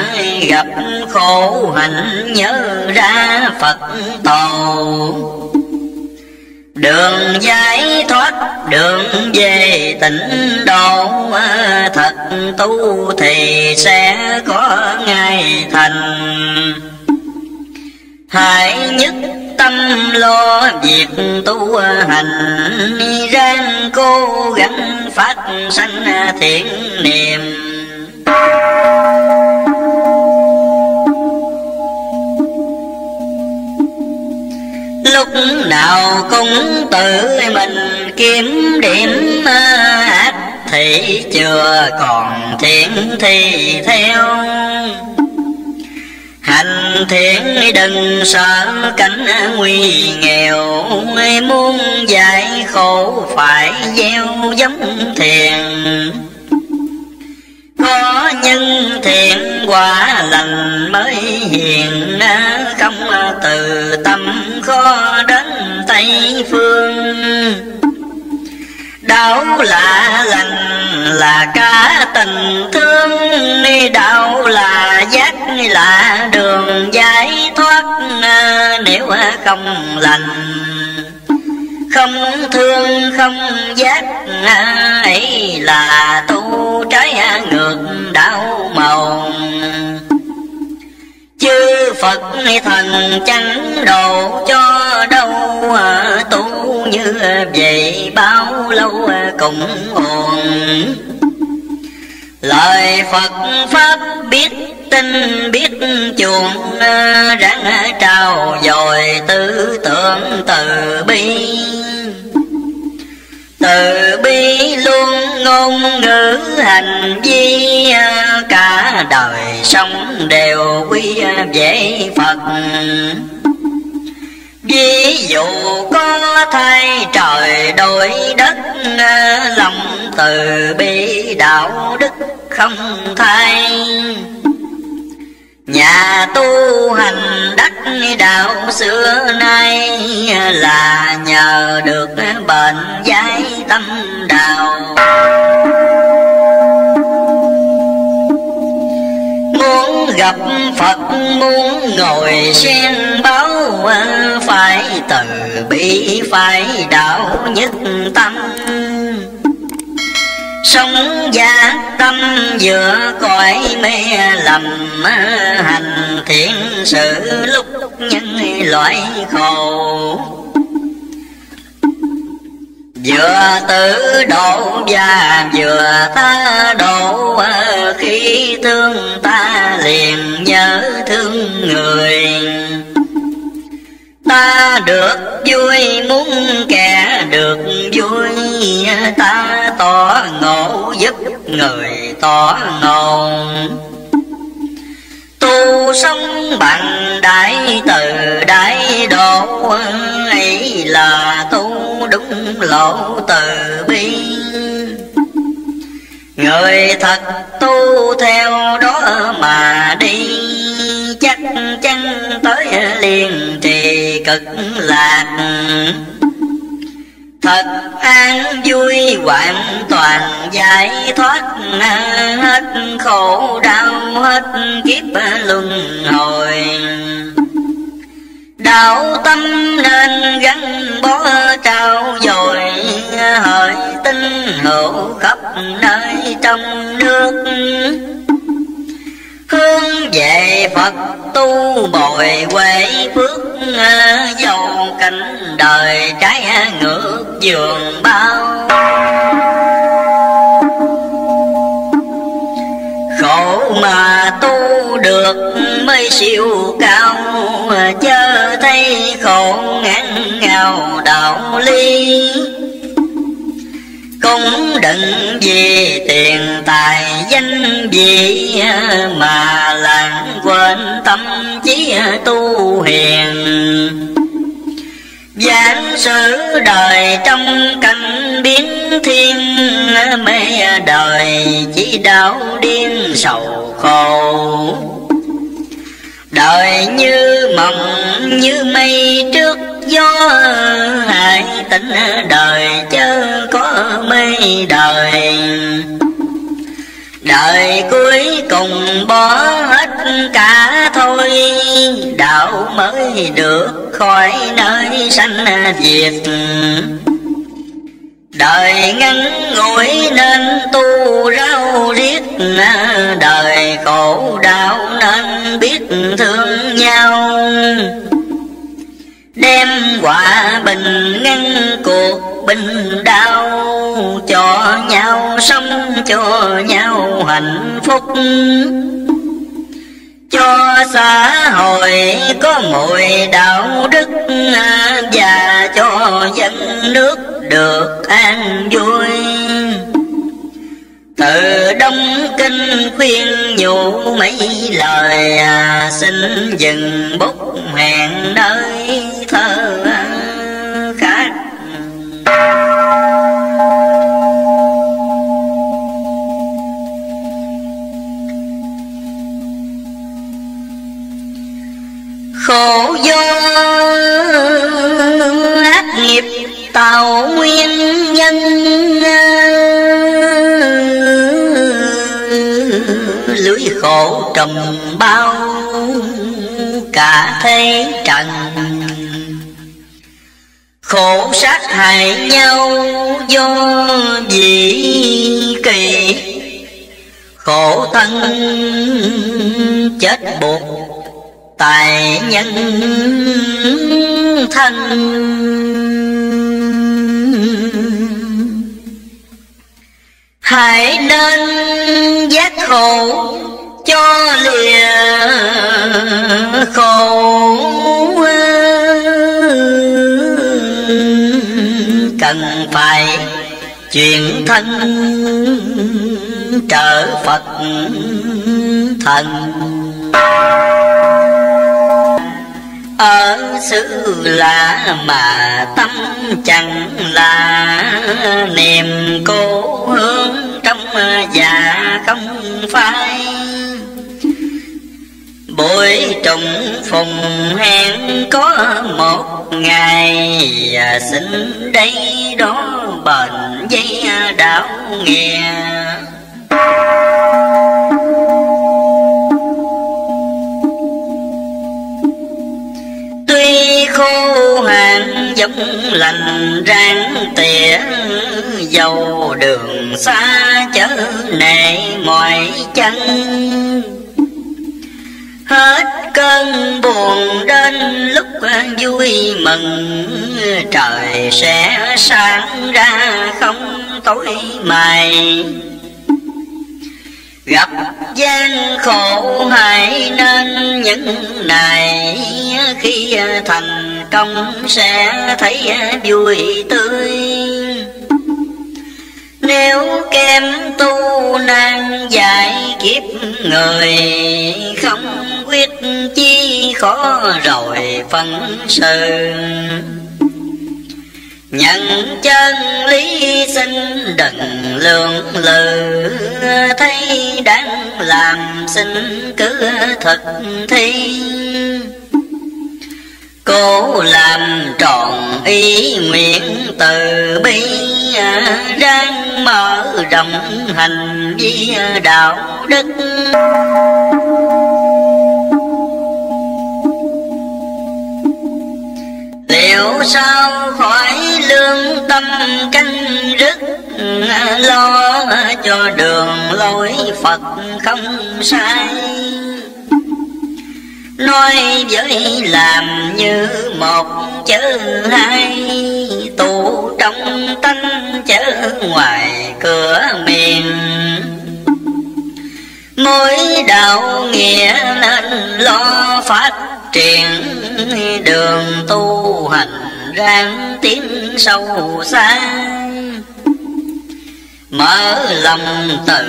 gặp khổ hạnh nhớ ra Phật tổ. Đường giải thoát đường về tịnh độ, thật tu thì sẽ có ngày thành. Hãy nhất tâm lo việc tu hành, ráng cố gắng phát sanh thiện niệm. Lúc nào cũng tự mình kiếm điểm, ác thì chưa còn thiện thì theo. hạnh thiện đừng sợ cảnh nguy nghèo, muốn giải khổ phải gieo giống thiền. Có nhân thiện quả lành mới hiền, không từ tâm khó đến Tây Phương. Đạo là lành là cả tình thương, đạo là giác là đường giải thoát. Nếu không lành không thương không giác, ấy là tu trái ngược đạo màu. Chư Phật thần chẳng độ cho đâu, tu như vậy bao lâu cũng ổn. Lời Phật pháp biết tin biết chuộng, ráng trao dồi tư tưởng từ bi. Từ bi luôn ngôn ngữ hành vi, cả đời sống đều quy về Phật. Ví dụ có thay trời đổi đất, lòng từ bi đạo đức không thay. Nhà tu hành đắc đạo xưa nay, là nhờ được bền giải tâm đạo. Muốn gặp Phật muốn ngồi sen báo, phải từ bi phải đạo nhất tâm. Sống giác tâm giữa cõi mê lầm, hành thiện sự lúc nhân loại khổ. Vừa tự độ và vừa ta độ, khi thương ta liền nhớ thương người. Ta được vui muốn kẻ được vui, ta tỏ ngộ giúp người tỏ ngộ. Tu sống bằng đại từ đại độ, ấy là tu đúng lộ từ bi. Người thật tu theo đó mà đi, chắc chắn tới liền trì cực lạc. Thật an vui hoàn toàn giải thoát, hết khổ đau hết kiếp luân hồi. Đạo tâm nên gắn bó trao dồi, hỡi tín hữu khắp nơi trong nước. Hướng về Phật tu bồi huệ phước, dầu cảnh đời trái ngược giường bao. Khổ mà tu được mới siêu cao, chớ thấy khổ ngán ngào đạo lý. Cũng đừng vì tiền tài danh vị, mà lãng quên tâm trí tu hiền. Giảng sử đời trong cảnh biến thiên, mê đời chỉ đau điên sầu khổ. Đời như mộng như mây trước gió, hãy tỉnh đời chớ có mê đời. Đời cuối cùng bỏ hết cả thôi, đạo mới được khỏi nơi sanh diệt. Đời ngắn ngủi nên tu rau riết, đời khổ đau nên biết thương nhau. Đem hòa bình ngăn cuộc bình đau, cho nhau sống cho nhau hạnh phúc. Cho xã hội có mọi đạo đức, và cho dân nước được an vui. Thự Đông Kinh khuyên nhủ mấy lời, xin dừng bút hẹn nơi thơ khách. Khổ vô ác nghiệp tạo nguyên nhân, lưỡi khổ trùm bao cả thế trần. Khổ sát hại nhau do dĩ kỳ, khổ thân chết buộc tại nhân thân. Hãy nên giác khổ cho lìa khổ, cần phải chuyển thân trở Phật thần. Ở xứ lạ mà tâm chẳng là, niềm cố hướng trong dạ không phai. Buổi trùng phùng hẹn có một ngày, xin đây đó bền dây đạo nghe. Tuy khô hạn giống lành ráng tỉa, dầu đường xa chớ nệ mọi chân. Hết cơn buồn đến lúc vui mừng, trời sẽ sáng ra không tối mày. Gặp gian khổ hãy nên những này, khi thành công sẽ thấy vui tươi. Nếu kém tu năng giải kiếp người, không quyết chi khó rồi phân sự. Nhận chân lý xin đừng lượng lự, thấy đang làm xin cứ thực thi. Cố làm tròn ý nguyện từ bi, ráng mở rộng hành vi đạo đức. Liệu sao khỏi lương tâm canh rứt, lo cho đường lối Phật không sai. Nói với làm như một chữ hai, tu trong tánh chữ ngoài cửa miệng. Mỗi đạo nghĩa nên lo phát triển, đường tu hành ráng tiến sâu xa. Mở lòng từ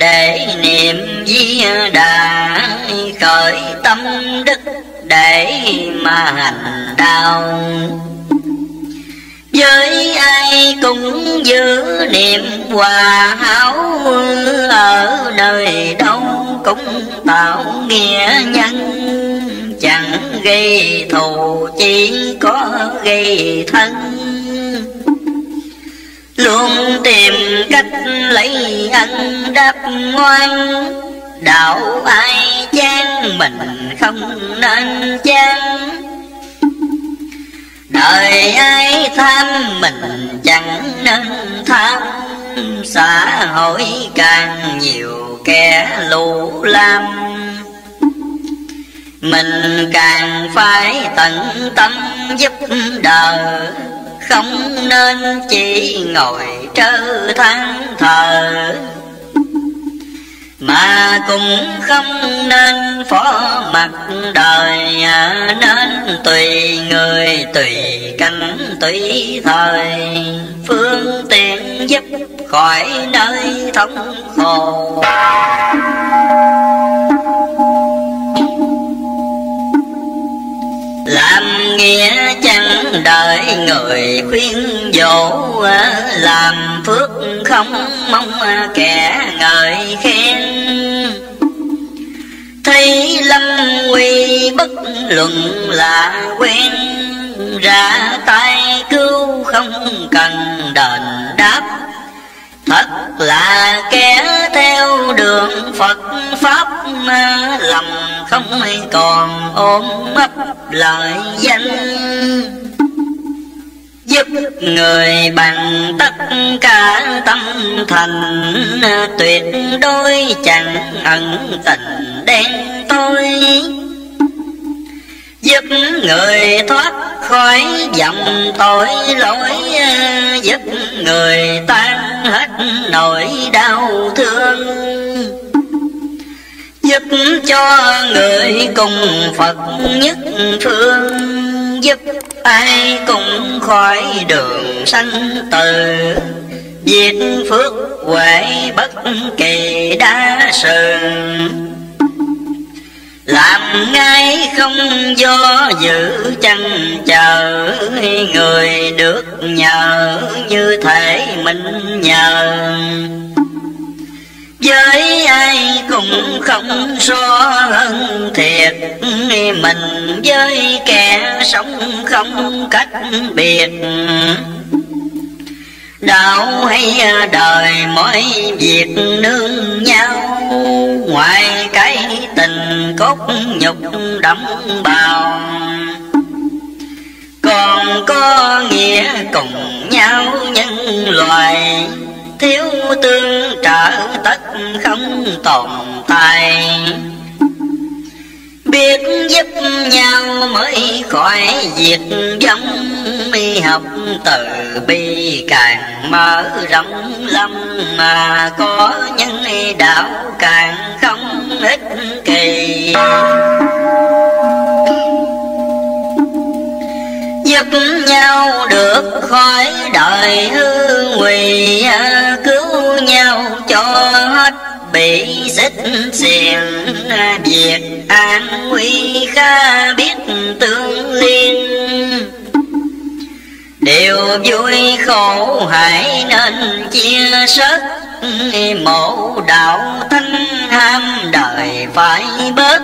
để niệm Di Đà, khởi tâm đức để mà hành đạo. Với ai cũng giữ niềm hòa hảo, ở nơi đâu cũng tạo nghĩa nhân. Chẳng gây thù chỉ có gây thân, luôn tìm cách lấy ăn đáp ngoan. Đạo ai chán mình không nên chán, đời ai tham mình chẳng nên tham. Xã hội càng nhiều kẻ lũ lam, mình càng phải tận tâm giúp đời. Không nên chỉ ngồi trơ than thờ, mà cũng không nên phó mặc đời. Nên tùy người, tùy cảnh, tùy thời, phương tiện giúp khổ khỏi nơi thống khổ. Làm nghĩa chẳng đợi người khuyên dỗ, làm phước không mong kẻ ngợi khen. Thấy lâm nguy bất luận là quen, ra tay cứu không cần đền đáp. Thật là kẻ theo đường Phật Pháp, lòng không còn ôm ấp lợi danh. Giúp người bằng tất cả tâm thành, tuyệt đối chẳng ẩn tình đen tối. Giúp người thoát khỏi dòng tội lỗi, giúp người tan hết nỗi đau thương. Giúp cho người cùng Phật nhất phương, giúp ai cũng khỏi đường sanh tử. Diệt phước huệ bất kỳ đa sự, làm ngay không do dự chăn chờ. Người được nhờ như thể mình nhờ, với ai cũng không so hơn thiệt. Mình với kẻ sống không cách biệt, đạo hay đời mỗi việc nương nhau. Ngoài cái tình cốt nhục đẫm bào, còn có nghĩa cùng nhau nhân loài. Thiếu tương trợ tất không tồn tại, biết giúp nhau mới khỏi diệt vong. Mi học từ bi càng mở rộng lâm, mà có những đạo càng không ích kỳ. Giúp nhau được khỏi đời hư nguy, cứu nhau cho hết bị xích xiềng. Việc an nguy khá biết tương liên, điều vui khổ hãy nên chia sớt. Mộ đạo thanh ham đời phải bớt,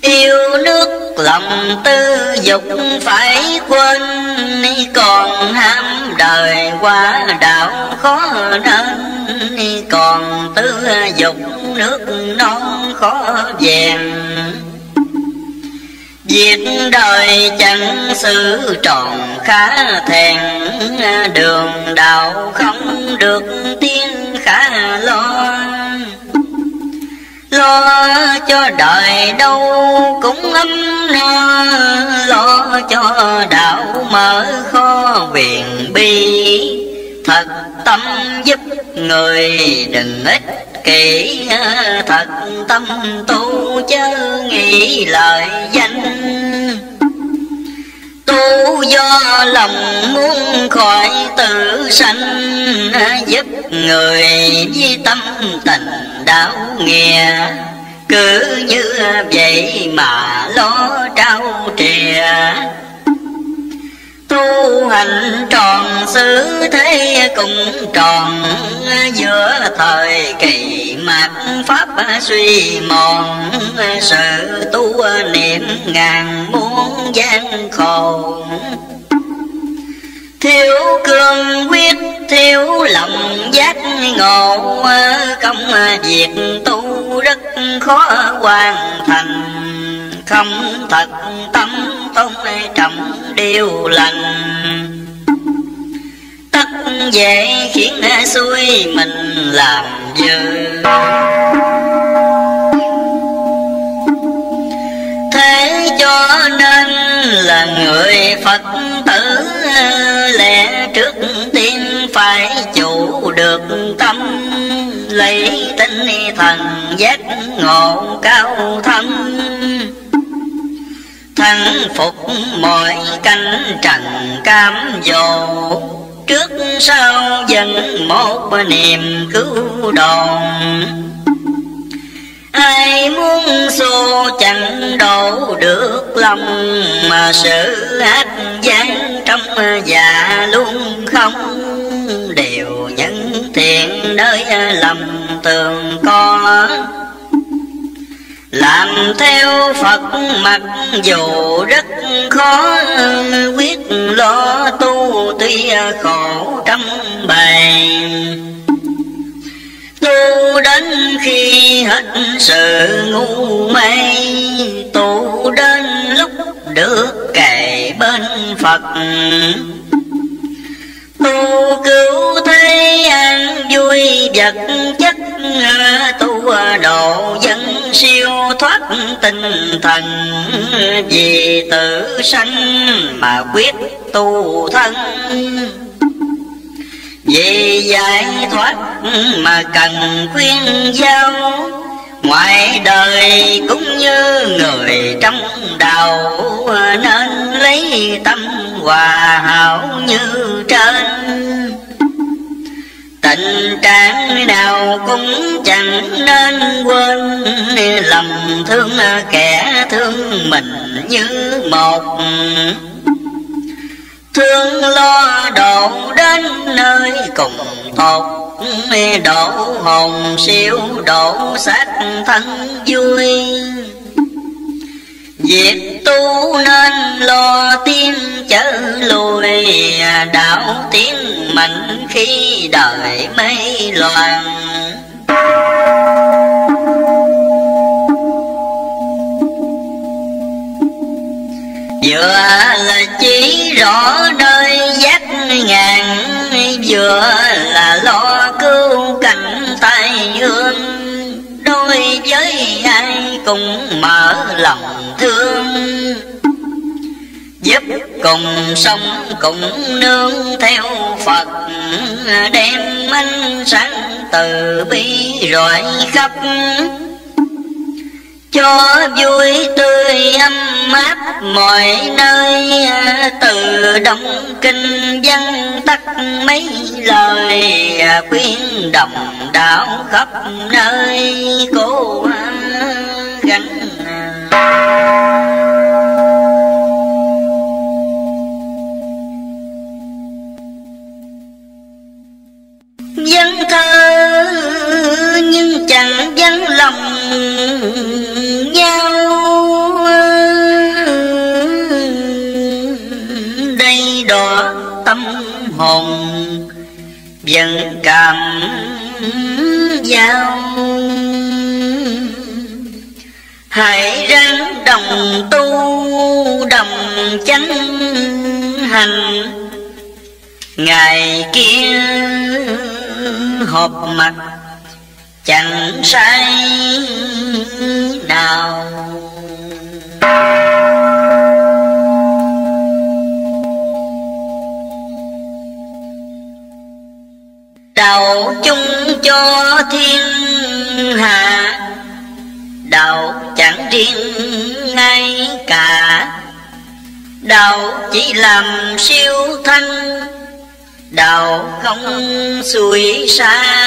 yêu nước lòng tư dục phải quên. Còn ham đời quá đạo khó nên, còn tư dục nước non khó vẹn. Việc đời chẳng sự tròn khá thèn, đường đạo không được tiếng khá lo. Lo cho đời đâu cũng ấm no, lo cho đạo mở kho quyền bi. Thật tâm giúp người đừng ích kỷ, thật tâm tu chớ nghĩ lời danh. Tu do lòng muốn khỏi tự sanh, giúp người với tâm tình đạo nghĩa. Cứ như vậy mà lo trao trìa, tu hành tròn xứ thế cũng tròn. Giữa thời kỳ mạt pháp suy mòn, sự tu niệm ngàn muôn gian khổ. Thiếu cương quyết thiếu lòng giác ngộ, công việc tu rất khó hoàn thành. Không thật tâm tôn trọng điều lành, tất dễ khiến xuôi mình làm dư. Thế cho nên là người Phật tử, lẽ trước tiên phải chủ được tâm. Lấy tinh thần giác ngộ cao thâm, thắng phục mọi cánh trần cám dỗ. trước sau dần một niềm cứu đòn. Ai muốn xô chẳng đổ được lòng, mà sự hát gián trong già luôn không. Điều nhân thiện nơi lòng tường có, làm theo Phật mặc dù rất khó. Quyết lo tu tuy khổ trăm bề, tu đến khi hết sự ngu mê. Tu đến lúc được kề bên Phật, tu cứu thế an vui vật chất. Tu độ dân siêu thoát tinh thần, vì tự sanh mà quyết tu thân. Vì giải thoát mà cần khuyên giao, ngoài đời cũng như người trong đạo. Nên lấy tâm hòa hảo như trên, tình trạng nào cũng chẳng nên quên. Lòng thương kẻ thương mình như một, thương lo độ đến nơi cùng tột. Độ hồn siêu độ xác thân vui, việc tu nên lo tiến chớ lùi. Đạo tiến mạnh khi đời mây loạn, vừa là chỉ rõ nơi giác ngàn, vừa là lo cứu cảnh tai ương. Đối với ai cũng mở lòng thương, giúp cùng sống cùng nương theo Phật. Đem ánh sáng từ bi rọi khắp, cho vui tươi ấm áp mọi nơi. Từ Đông Kinh văn tắt mấy lời, khuyên đồng đạo khắp nơi cố gắng. Văn thơ nhưng chẳng vắng lòng nhau, đây đọa tâm hồn vẫn cảm giao. Hãy ráng đồng tu đồng chánh hành, ngày kia họp mặt chẳng sai nào. Đạo chung cho thiên hạ, đạo chẳng riêng ngay cả. Đạo chỉ làm siêu thanh, đạo không xuôi xa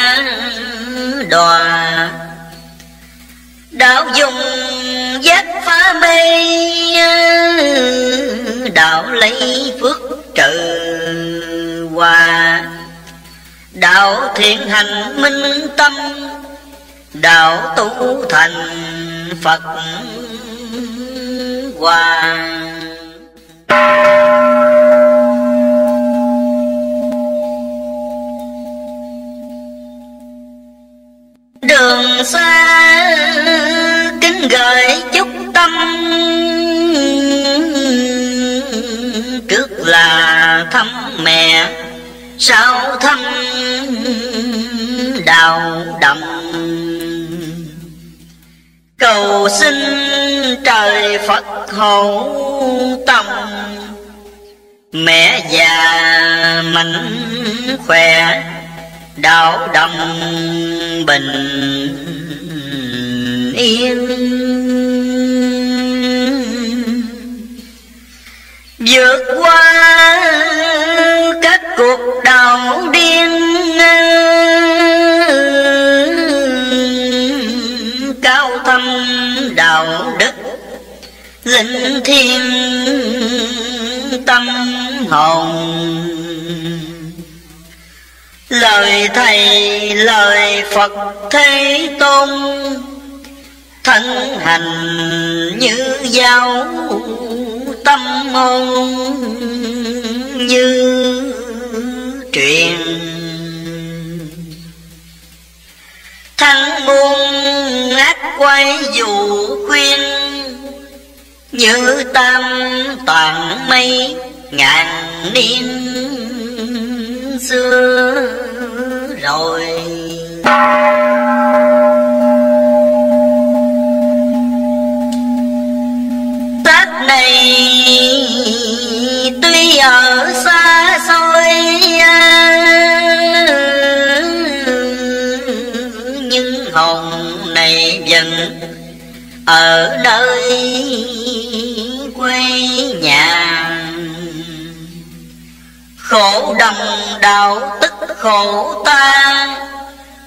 đọa. Đạo dùng giác phá mê, đạo lấy phước trừ hòa. Đạo thiện hành minh tâm, đạo tu thành Phật hoàng. Đường xa kính gửi chúc tâm, trước là thăm mẹ sau thăm đào đậm. Cầu xin trời Phật hộ tâm, mẹ già mạnh khỏe đạo đồng bình yên. Vượt qua các cuộc đời linh thiên tâm hồn. Lời thầy lời Phật Thế Tôn, thân hành như dao, tâm ngôn như truyền. Thắng buông ác quay dù khuyên, như tam toàn mây ngàn niên xưa rồi. Tết này tuy ở xa xôi, nhưng hồn này vẫn ở nơi quê nhà. Khổ đồng đạo tức khổ ta,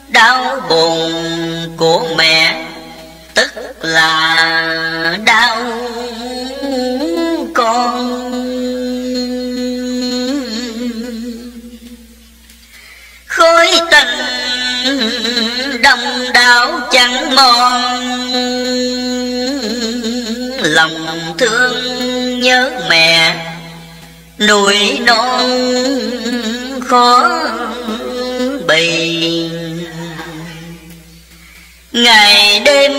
đau buồn của mẹ tức là đau con. Khối tình đồng đạo chẳng mòn, lòng thương nhớ mẹ nuôi non khó bì. Ngày đêm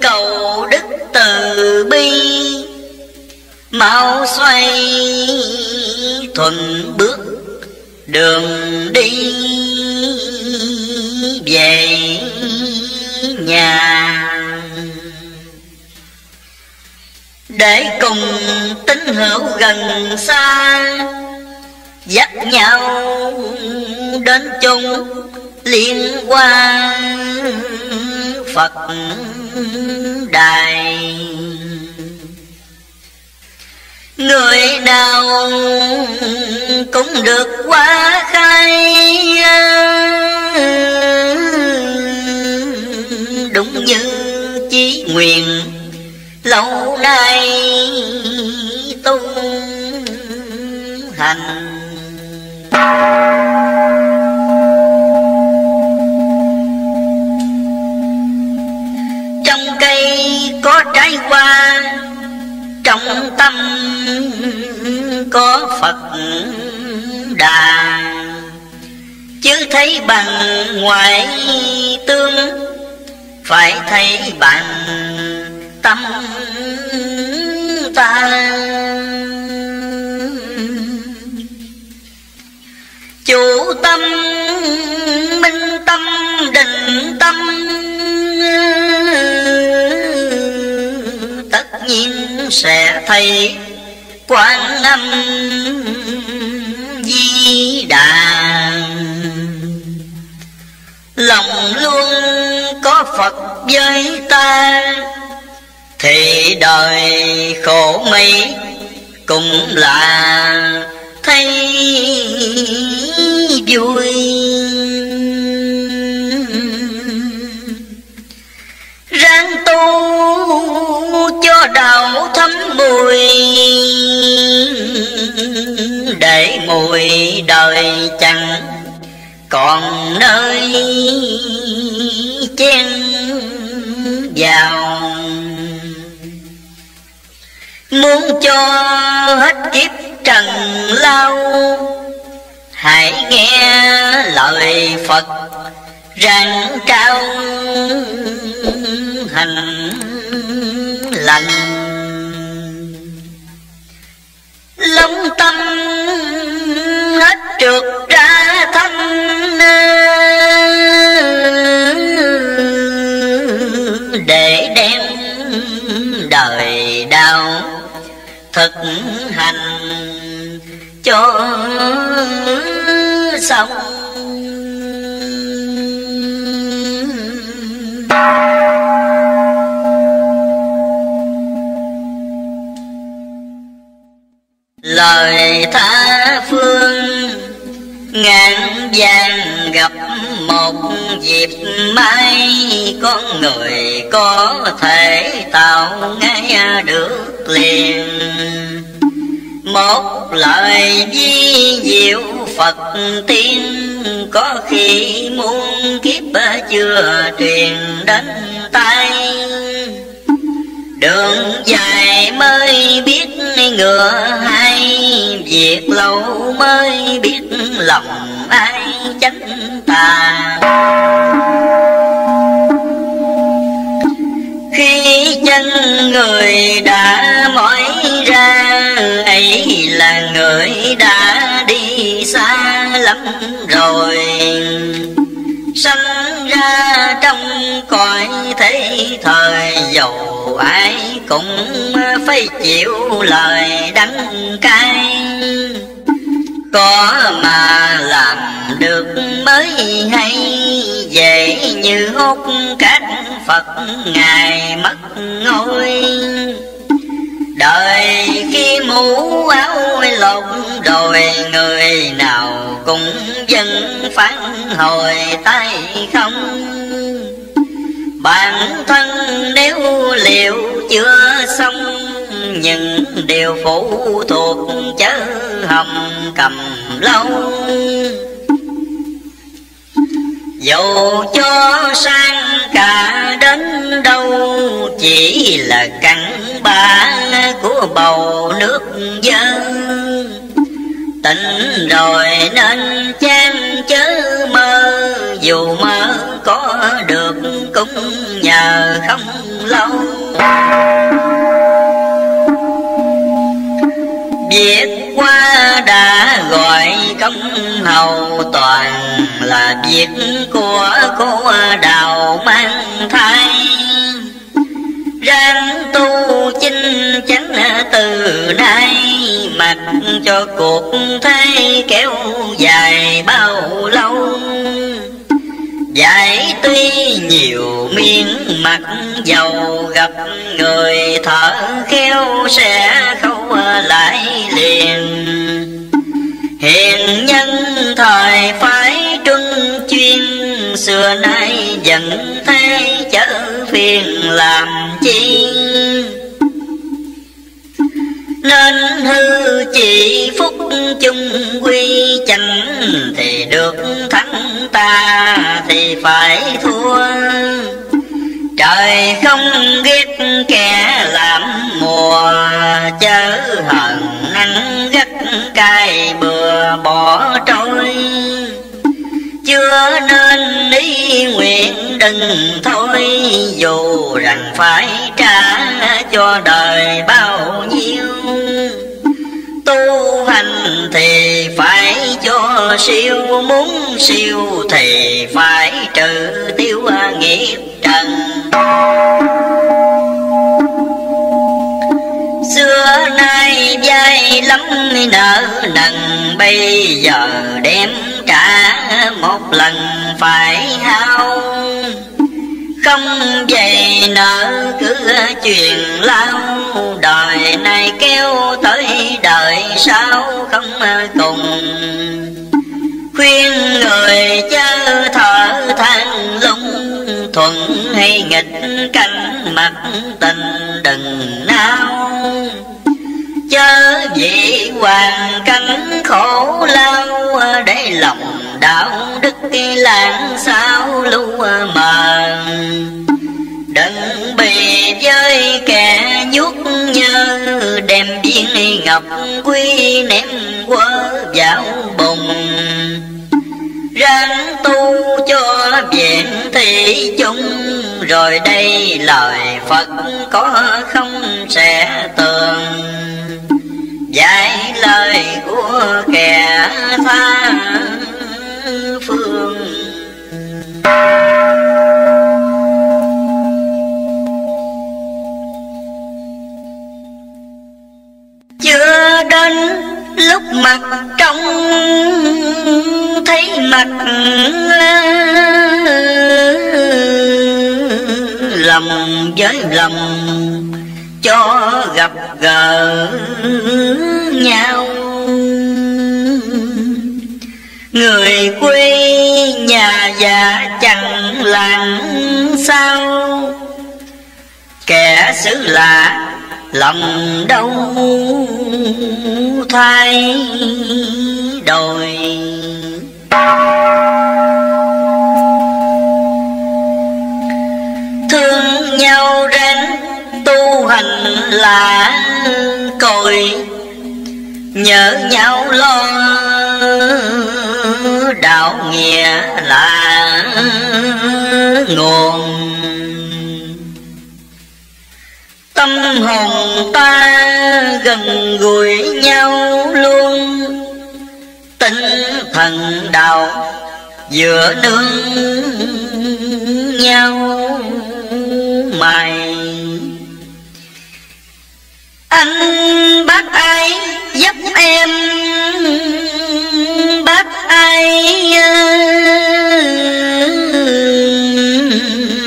cầu đức từ bi, mau xoay thuận bước đường đi về nhà. Để cùng tín hữu gần xa, dắt nhau đến chung liên quan Phật đài. Người nào cũng được quá khai, đúng như chí nguyện lâu nay tung hành. Trong cây có trái hoa, trong tâm có Phật đà. Chứ thấy bằng ngoại tướng, phải thấy bằng tâm ta. Chủ tâm minh tâm định tâm, tất nhiên sẽ thấy Quán Âm Di Đà. Lòng luôn có Phật với ta, thì đời khổ mấy cũng là thấy vui. Ráng tu cho đạo thấm mùi, để mùi đời chẳng còn nơi chen vào. Muốn cho hết kiếp trần lao, hãy nghe lời Phật rạng cao hành lành. Lòng tâm hết trượt ra thanh, để đem đời đau thực hành cho xong. Lời tha phương ngàn vàng gặp một dịp mai con người có thể tạo ngay được liền. Một lời vi diệu Phật tiên có khi muôn kiếp chưa truyền đến tay. Đường dài mới biết ngựa hay, việc lâu mới biết lòng ai chánh tà. Khi chân người đã mỏi ra, ấy là người đã đi xa lắm rồi. Sanh ra trong cõi thế thời, dầu ai cũng phải chịu lời đắng cay. Có mà làm được mới hay, dễ như hốt các Phật ngài mất ngôi. Đời khi mũ áo lột rồi, người nào cũng dân phản hồi tay không. Bản thân nếu liệu chưa xong, những điều phụ thuộc chớ hồng cầm lâu. Dầu cho sang cả đến đâu, chỉ là cặn bã của bầu nước dân. Tỉnh rồi nên chán chớ mơ, dù mơ có được cũng nhờ không lâu. Việc qua đã gọi công hầu, toàn là việc của cô đào mang thai. Ráng tu chinh chắn từ nay, mặc cho cuộc thế kéo dài bao lâu. Giải tuy nhiều miếng mặt dầu, gặp người thở khéo sẽ khâu lại liền. Hiền nhân thời phái truân chuyên, xưa nay vẫn thế chớ phiền làm chi. Nên hư chỉ phúc chung quy, chẳng thì được thắng ta thì phải thua. Trời không ghét kẻ làm mùa, chớ hận nắng gắt cay bừa bỏ trôi. Chưa nên ý nguyện đừng thôi, dù rằng phải trả cho đời bao nhiêu. Tu hành thì phải cho siêu, muốn siêu thì phải trừ tiêu nghiệp trần. Xưa nay vay lắm nợ nần, bây giờ đem trả một lần phải hao. Không vậy nợ cứ chuyện lao, đời này kéo tới đời sau không cùng. Khuyên người chớ thở than lung, thuận hay nghịch cảnh mặt tình đừng nao. Chớ vì hoàn cảnh khổ lao, để lòng đạo đức lãng sao lưu mờ. Đừng bị với kẻ nhút nhơ, đem viên ngọc quý ném quơ vào bùng. Ráng tu cho viện thị chung, rồi đây lời Phật có không sẽ tường. Dạy lời của kẻ tha phương. Chưa đến lúc mặt trong thấy mặt lòng với lòng, cho gặp gỡ nhau. Người quê nhà nhà già chẳng làng sao, kẻ xứ lạ lòng đau thay đổi. Thương nhau đến tu hành là cội, nhớ nhau lo đạo nghĩa là nguồn. Tâm hồn ta gần gũi nhau luôn, tinh thần đạo giữa nương nhau mày. Anh bác ai giúp em, bác ai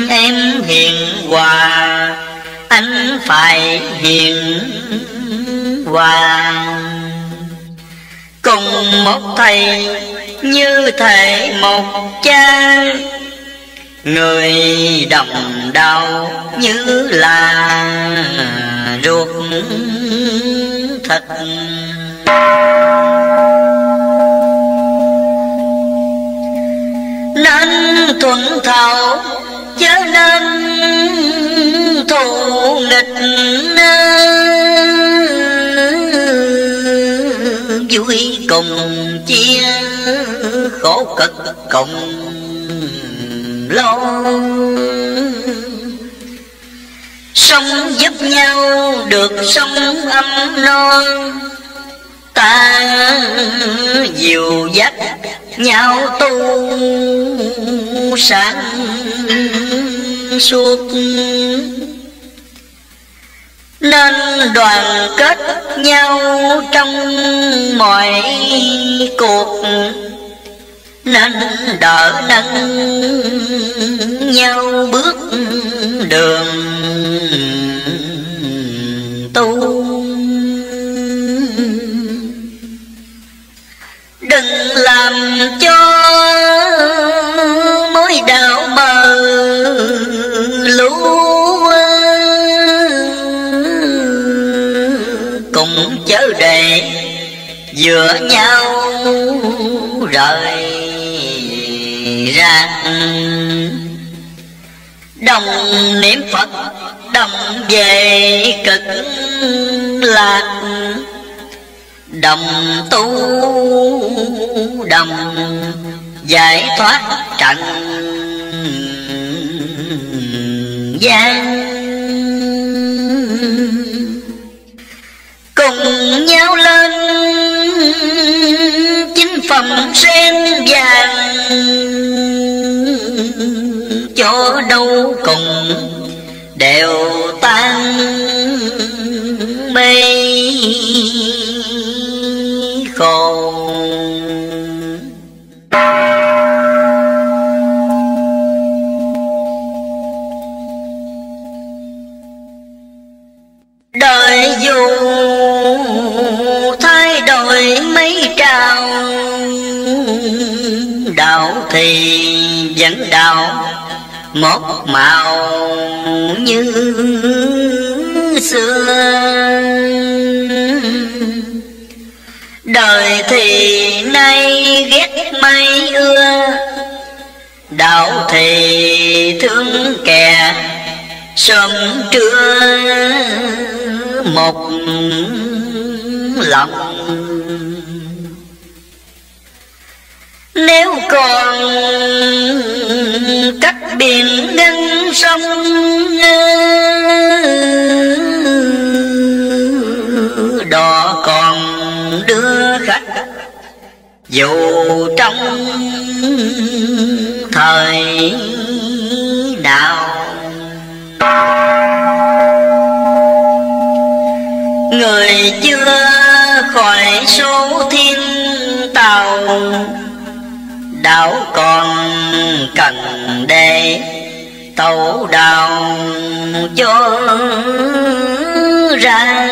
em hiền hòa, anh phải hiền hòa. Cùng một thầy như thể một cha, người đồng đạo như là ruột thịt. Nên thuận thảo chớ nên thù nghịch, vui cùng chia khổ cực cùng lo. Sống giúp nhau được sống ấm no, ta dìu dắt nhau tu sáng suốt. Nên đoàn kết nhau trong mọi cuộc, nên đỡ nâng nhau bước đường tu. Đừng làm cho mối đạo mờ lũ, cũng chớ để giữa nhau rời ra. Đồng niệm Phật đồng về cực lạc, đồng tu đồng giải thoát trần gian. Cùng nhau lên chính phẩm sen vàng, chỗ đâu cùng đều tan mê khổ. Đời dù thay đổi mấy trào, đạo thì vẫn đạo một màu như xưa. Đời thì nay ghét mây ưa, đạo thì thương kẻ sớm trưa một lòng. Nếu còn cách biển ngăn sông, đò còn đưa khách dù trong thời nào. Người chưa khỏi số thiên tàu, đạo còn cần để tẩu đạo cho ra.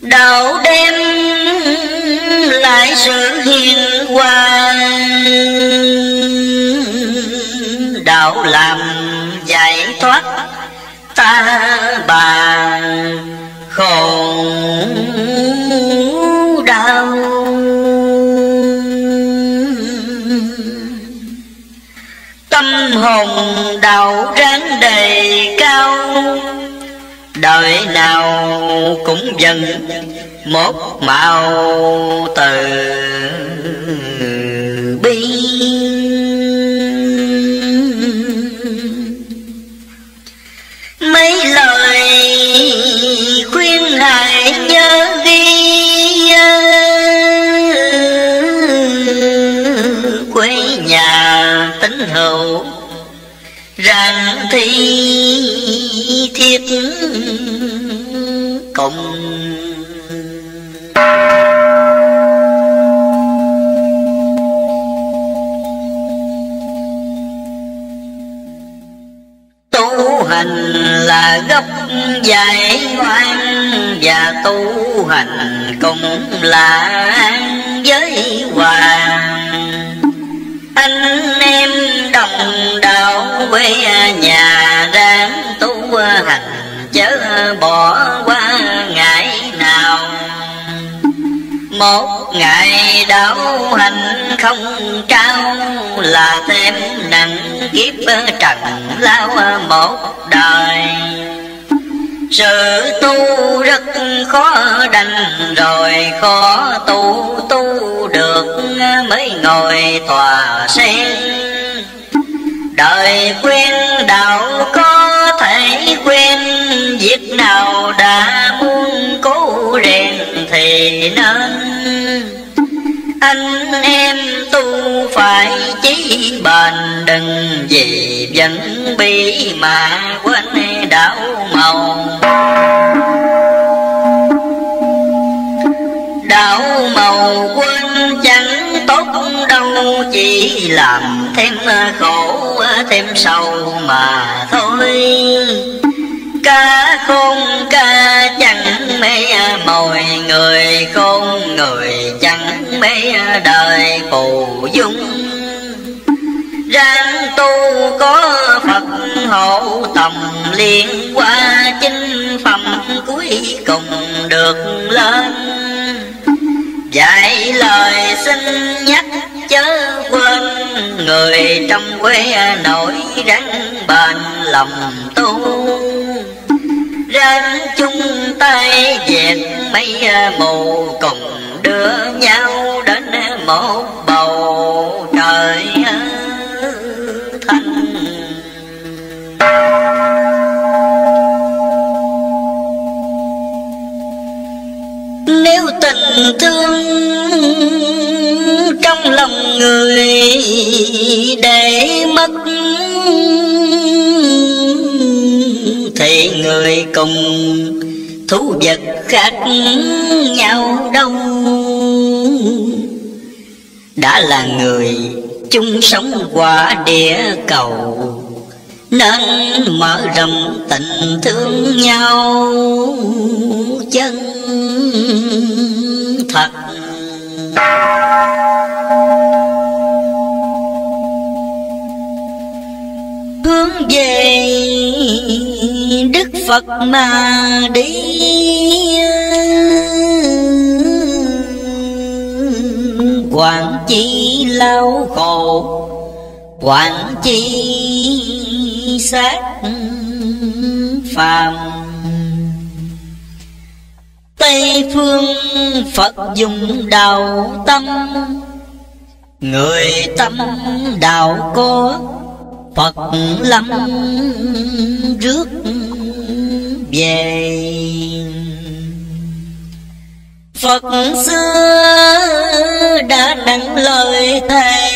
Đạo đem lại sự hiền quang, đạo làm giải thoát ta bà khổ đau. Tâm hồn đạo ráng đầy cao, đời nào cũng dần một màu từ bi. Mấy lời khuyên hãy nhớ ghi, quê nhà tín hữu rằng thi thiết cùng. Tu hành là gốc giải oan, và tu hành cũng là an với hoàng. Anh em đồng đạo quê nhà đang tu hành, chớ bỏ qua ngày nào. Một ngày đạo hành không cao, là thêm nặng kiếp trần lao một đời. Sự tu rất khó đành, rồi khó tu tu được mới ngồi tòa sen. Đời quen đạo có thể quen, việc nào đã muốn cố rèn thì nên. Anh em tu phải chí bền, đừng vì vẫn bi mà quên đạo màu. Đạo màu quên chẳng tốt đâu, chỉ làm thêm khổ thêm sầu mà thôi. Cá khôn cá chẳng mê mồi, người khôn người chẳng mê đời phù dung. Ráng tu có Phật hộ tòng, liền qua chính phẩm cuối cùng được lên. Dạy lời xin nhắc chớ quên, người trong quê nổi ráng bền lòng tu. Ráng chung tay dẹp mấy mù, cùng đưa nhau đến một bầu trời thanh. Nếu tình thương trong lòng người để mất, thì người cùng thú vật khác nhau đâu. Đã là người chung sống qua địa cầu, nên mở rộng tình thương nhau chân thật. Hướng về Đức Phật mà đi, quản chi lao khổ, quản chi xác phàm. Tây phương Phật dùng đạo tâm, người tâm đạo có Phật lâm rước về. Phật xưa đã nặng lời thề,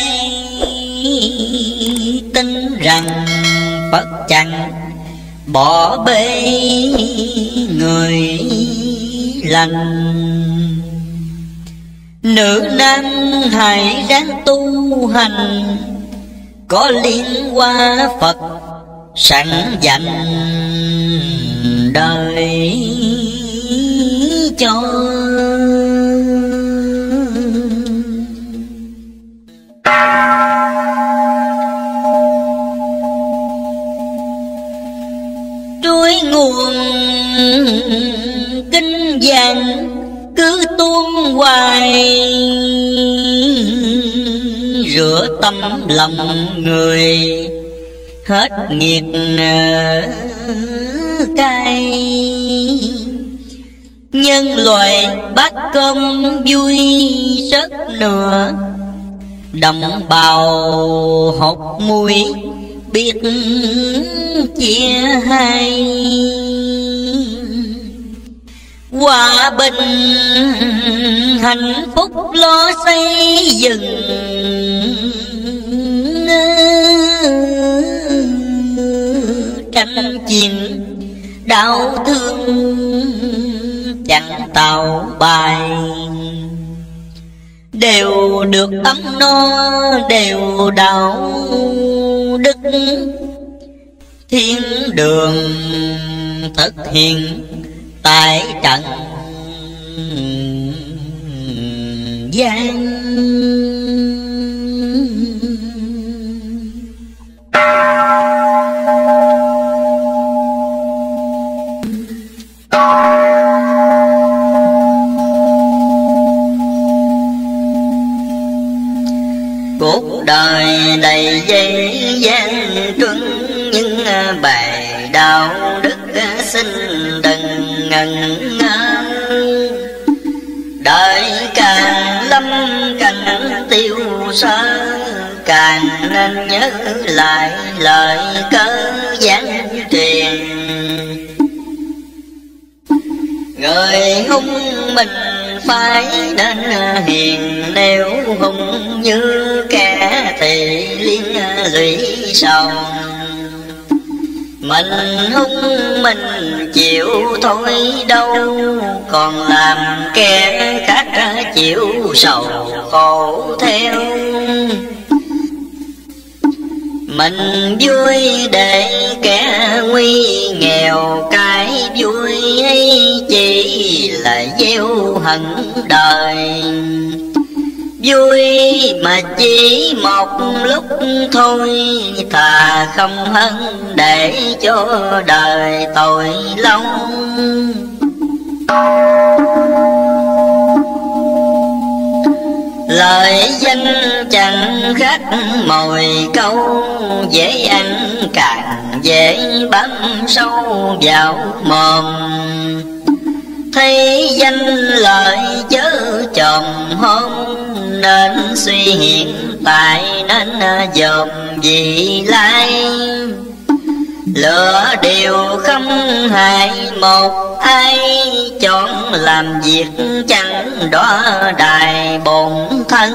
tin rằng Phật chẳng bỏ bê người lành. Nữ nam hãy ráng tu hành, có liên qua Phật sẵn dành đời cho. gian cứ tuôn hoài, rửa tâm lòng người hết nghiệp cay. Nhân loại bát công vui rất nửa, đồng bào hột muối biết chia hai. Hòa bình hạnh phúc lo xây dựng, tranh chiến đau thương chẳng tạo bài. Đều được ấm no, đều đạo đức, thiên đường thực hiện tại trần gian. Cuộc đời đầy dây gian truân, những bài đạo đức xin đừng ngần ngơ. Đời càng lâm càng tiêu sơ, càng nên nhớ lại lời cơ giảng truyền. Người hung mình phải nên hiền, nếu hung như kẻ thì liên lụy sầu. Mình hung mình chịu thôi đâu, còn làm kẻ khác chịu sầu khổ theo. Mình vui để kẻ nguy nghèo, cái vui ấy chỉ là gieo hận đời. Vui mà chỉ một lúc thôi, thà không hận để cho đời tội lâu. Lời danh chẳng khác mồi câu, dễ ăn càng dễ bám sâu vào mồm. Thấy danh lợi chớ chồm hôn, nên suy hiện tại nên dòm vị lai. Lựa điều không hại một ai, chọn làm việc chẳng đọa đày bổn thân.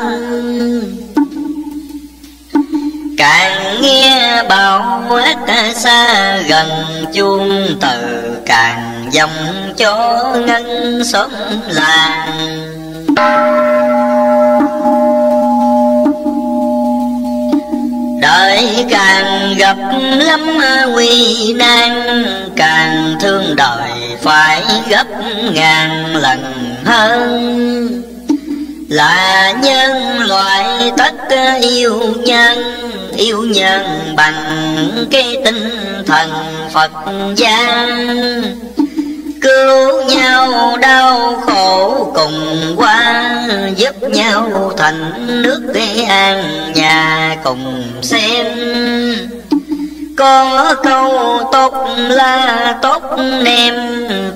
Càng nghe bảo ác xa gần, chuông từ càng dòng cho ngân xóm làng. Đời càng gặp lắm nguy nan, càng thương đời phải gấp ngàn lần hơn. Là nhân loại tất yêu nhân, yêu nhân bằng cái tinh thần Phật gian. Cứu nhau đau khổ cùng qua, giúp nhau thành nước để an nhà cùng xem. Có câu tốt là tốt em,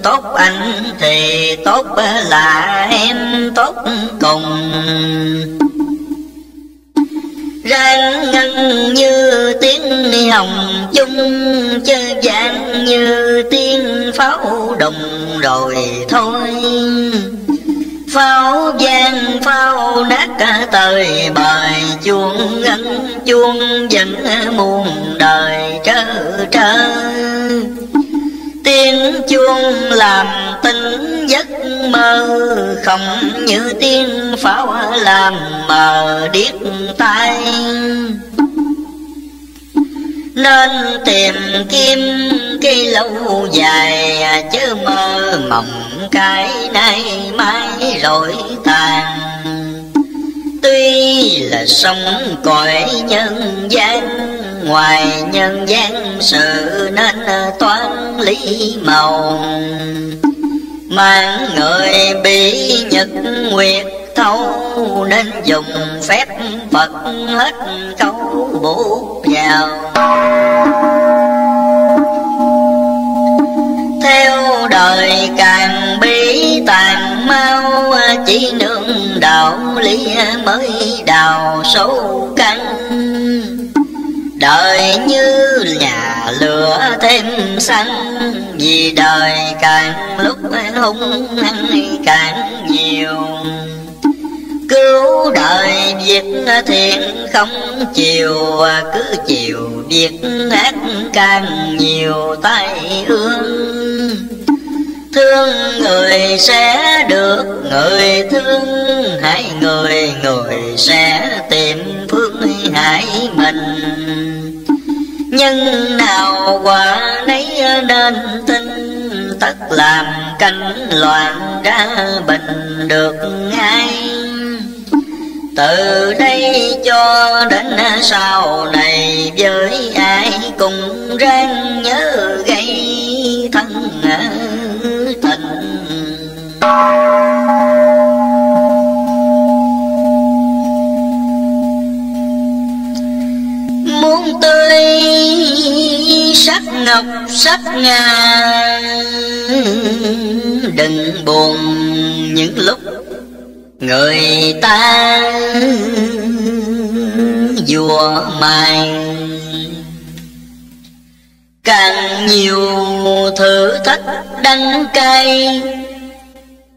tốt anh thì tốt là em tốt cùng. Ráng ngân như tiếng hồng chung, chơi vang như tiếng pháo đồng rồi thôi. Pháo vang pháo nát cả tơi bời, chuông ngân chuông vẫn muôn đời trơ trơ. Tiếng chuông làm tỉnh giấc mơ, không như tiếng pháo làm mờ điếc tai. Nên tìm kiếm cái lâu dài, chứ mơ mộng cái nay mai rồi tàn. Tuy là sống cõi nhân gian, ngoài nhân gian sự nên toán lý màu. Mang người bị nhật nguyệt thấu, nên dùng phép Phật hết câu buộc vào. Theo đời càng bí tàn mau, chỉ nương đạo lý mới đào sâu căn. Đời như nhà lửa thêm xăng, vì đời càng lúc hung hăng càng nhiều. Cứu đời việc thiện không chiều, cứ chiều việc ác càng nhiều tai ương. Thương người sẽ được người thương, hãy người người sẽ tìm phương hại mình. Nhân nào quả nấy nên tin, tất làm cánh loạn ra bình được ngay. Từ đây cho đến sau này, với ai cũng ráng nhớ gây thân tình. Muốn tươi sắc ngọc sắc ngà, đừng buồn những lúc người ta vua mài. Càng nhiều thử thách đắng cay,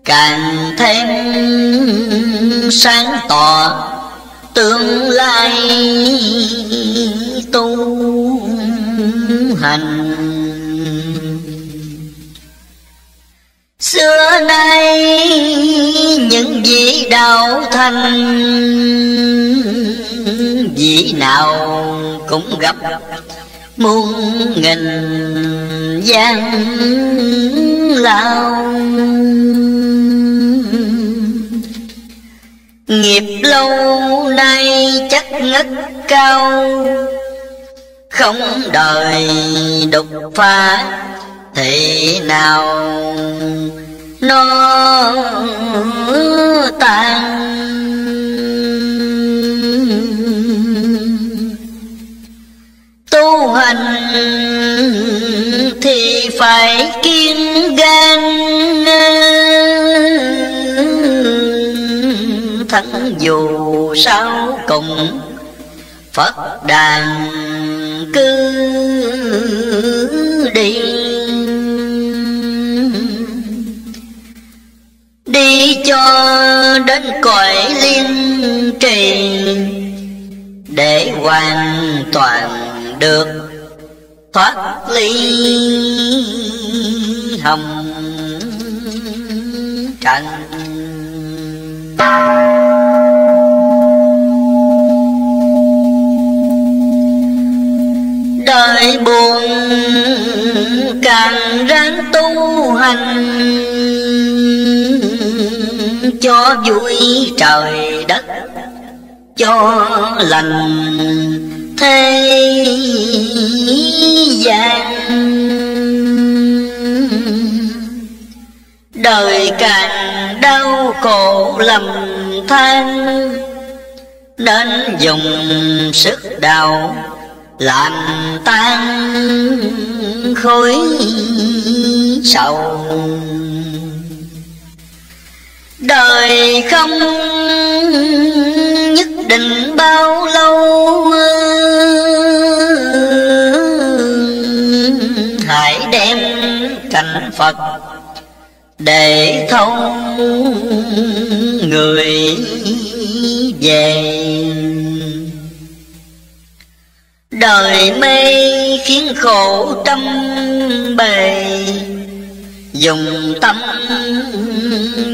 càng thêm sáng tỏ tương lai tu hành. Xưa nay những vị đạo thành, vị nào cũng gặp muôn nghìn gian lao. Nghiệp lâu nay chắc ngất cao, không đời đục phá thì nào nó tan. Tu hành thì phải kiên gan, thắng dù sao cùng Phật đàn cứ đi. Đi cho đến cõi liên trì, để hoàn toàn được thoát ly hồng trần. Đời buồn càng ráng tu hành, cho vui trời đất cho lành thế gian. Đời càng đau khổ lầm than, nên dùng sức đạo làm tan khối sầu. Đời không nhất định bao lâu, hãy đem cảnh Phật để thâu người về. Đời mê khiến khổ trăm bề, dùng tâm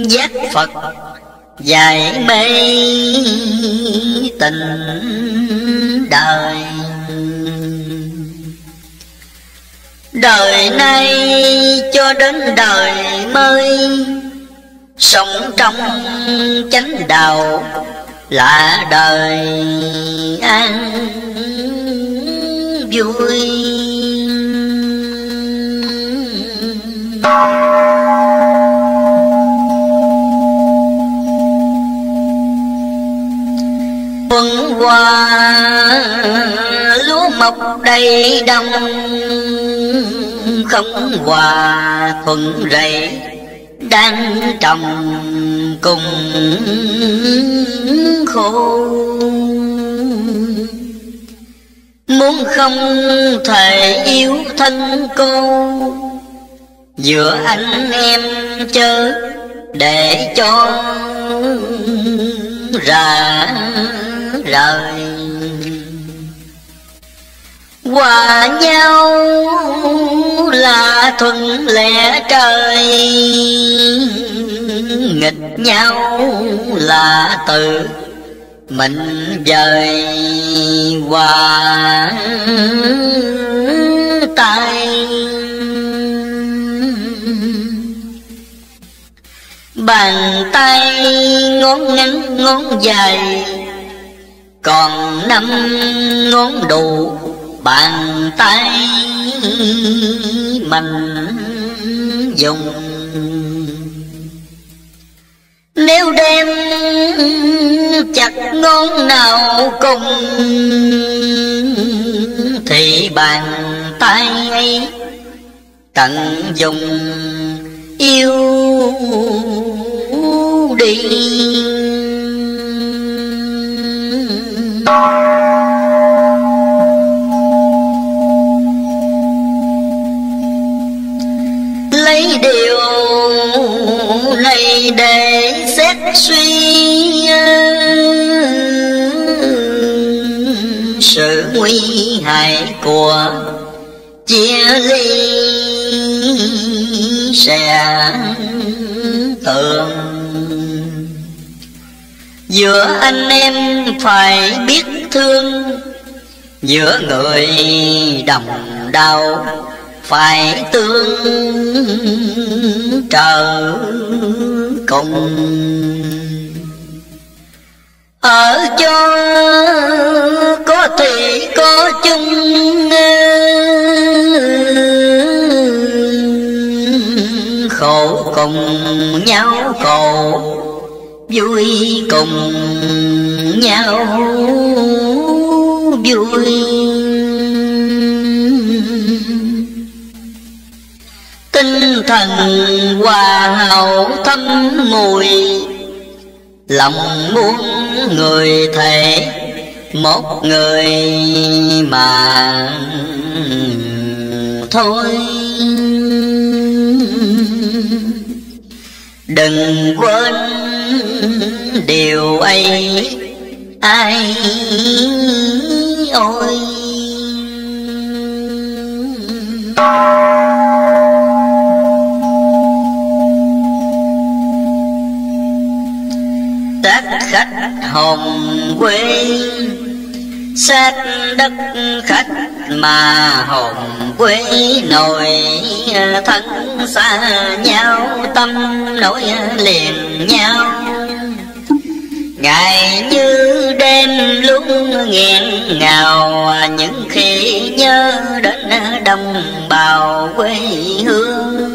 giác Phật dạy mê tình đời. Đời nay cho đến đời mới, sống trong chánh đạo là đời an vui. qua lúa mọc đầy đồng, không hòa thuận rẫy đang trồng cùng khổ. Muốn không thể yêu thân cô, giữa anh em chớ để cho ra rời. Hòa nhau là thuận lẽ trời, nghịch nhau là tự mình dời hòa tay. Bàn tay ngón ngắn ngón dài, còn năm ngón đủ bàn tay mình dùng. Nếu đem chặt ngón nào cùng, thì bàn tay ấy tận dùng yêu đi. Lấy điều này để xét suy sự nguy hại của chia ly sẽ tưởng. Giữa anh em phải biết thương, giữa người đồng đau phải tương trợ cùng. Ở cho có thì có chung, khổ cùng nhau khổ, vui cùng nhau vui. Tinh thần hòa hậu thâm mùi, lòng muốn người thể một người mà thôi. Đừng quên điều ấy ai ôi. Xác khách hồn quê, xác đất khách mà hồn quê. Nổi thân xa nhau, tâm nối liền nhau. Ngày như đêm luôn nghẹn ngào, những khi nhớ đến đồng bào quê hương.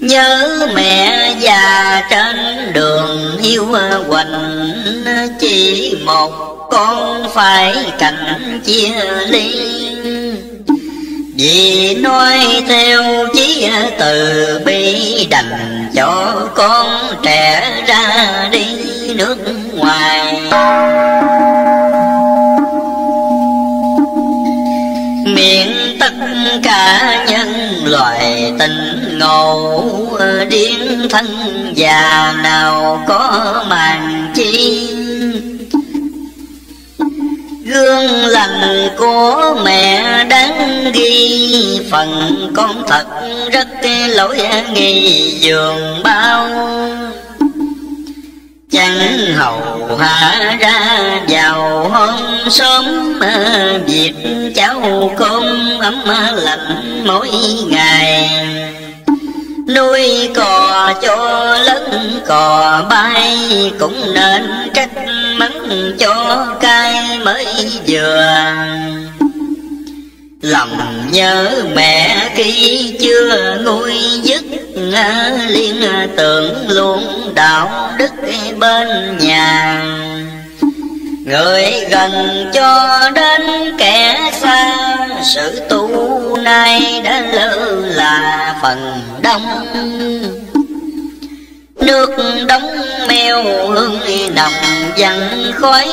Nhớ mẹ già trên đường hiu quạnh, chỉ một con phải cạnh chia ly. Vì nói theo chí từ bi, đành cho con trẻ ra đi nước ngoài. Miệng tất cả nhân loại tình ngộ, điên thân già nào có màng chi. Gương lành của mẹ đáng ghi, phần con thật rất lỗi nghi giường bao. Chẳng hầu hạ ra vào hôm sớm, việc cháu cơm ấm lạnh mỗi ngày. Nuôi cò cho lớn cò bay, cũng nên trách mắng cho cay mới vừa. Lòng nhớ mẹ khi chưa nguôi dứt, liên tưởng luôn đạo đức bên nhà. Người gần cho đến kẻ xa, sự tu này đã lưu là phần đông. Nước đóng mèo hương nồng dần khói,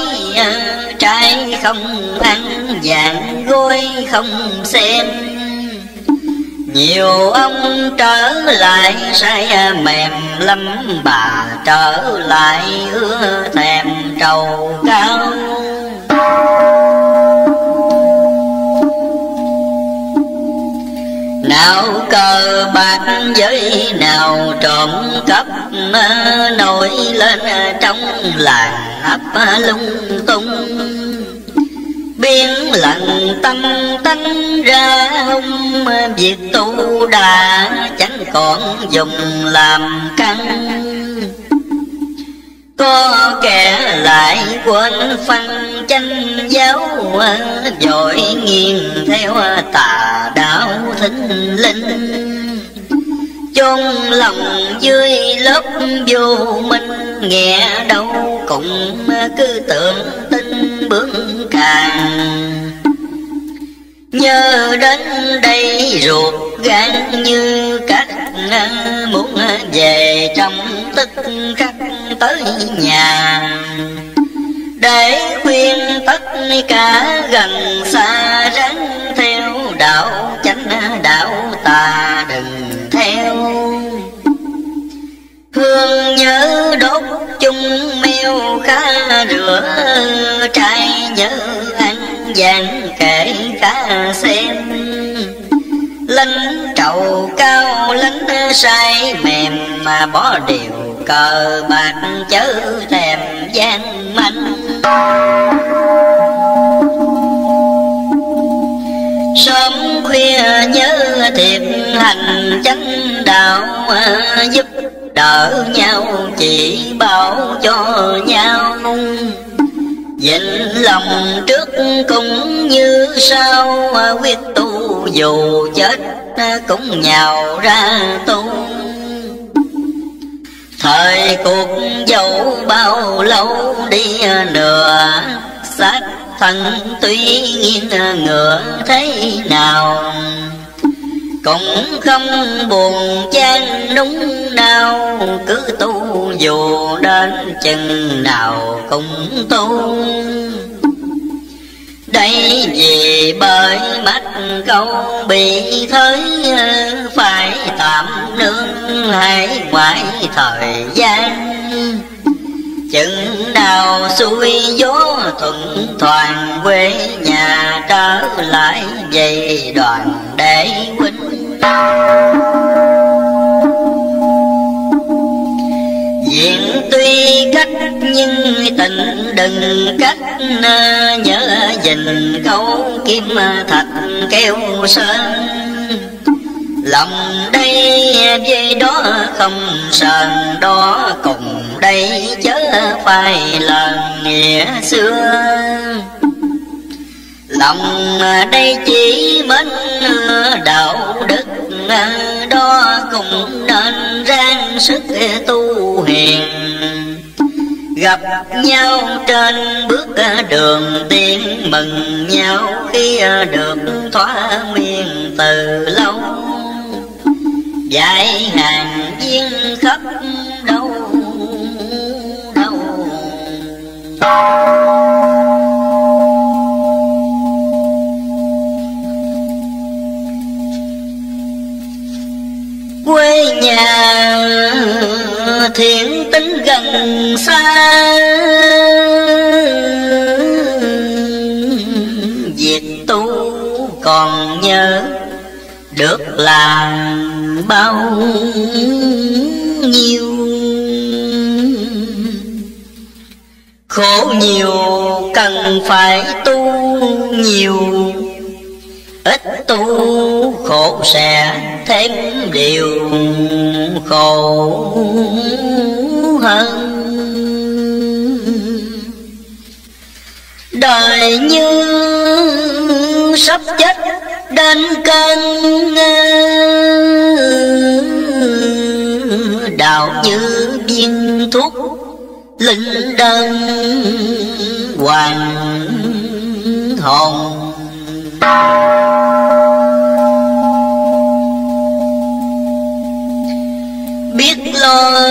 trái không ăn vàng gối không xem. Nhiều ông trở lại say mềm lắm, bà trở lại ưa thèm trầu cao. Nào cờ bạc giới nào trộm cắp, nổi lên trong làng ấp lung tung. Biến lần tâm tánh ra hung, việc tu đã chẳng còn dùng làm căn. Có kẻ lại quên phân chánh giáo, dội nghiêng theo tà đạo thính linh. Chôn lòng dưới lớp vô minh, nghe đâu cũng cứ tưởng tin bướng càng. Nhớ đến đây ruột gan như cắt, muốn về trong tức khắc tới nhà. Để khuyên tất cả gần xa ráng theo đạo chánh đạo tà đừng theo. Hương nhớ đốt chung mèo khá rửa, trai nhớ ăn vàng kể cả xem. Lánh trầu cao lánh say mềm, mà bỏ điều cờ bạc chớ thèm gian manh. Sớm khuya nhớ thiệt hành chánh đạo, giúp đỡ nhau chỉ bảo cho nhau. Dịnh lòng trước cũng như sau, quyết tu dù chết cũng nhào ra tu. Thời cuộc dẫu bao lâu đi nữa, xác thân tuy nghiêng ngựa thế nào. Cũng không buồn chán núng nào, cứ tu dù đến chừng nào cũng tu. Đây vì bởi mắt câu bị thới, phải tạm nương hãy ngoại thời gian. Chừng nào xuôi gió thuận thoảng, quê nhà trở lại về đoàn để huynh. Diện tuy cách nhưng tình đừng cách, nhớ dình câu kim thạch keo sơn. Lòng đây với đó không sờn đó, cùng đây chớ phải là nghĩa xưa. Lòng đây chỉ mến đạo đức, đó cũng nên ráng sức tu hiền. Gặp nhau trên bước đường tiên, mừng nhau khi được thoa miên từ lâu. Dạy hàng viên khắp đâu đâu. Quê nhà thiện tính gần xa, việc tu còn nhớ được làm bao nhiêu. Khổ nhiều cần phải tu nhiều, ít tu khổ sẽ thêm điều khổ hơn. Đời như sắp chết đến cơn, đạo như viên thuốc linh đơn hoàng hồn. Biết lo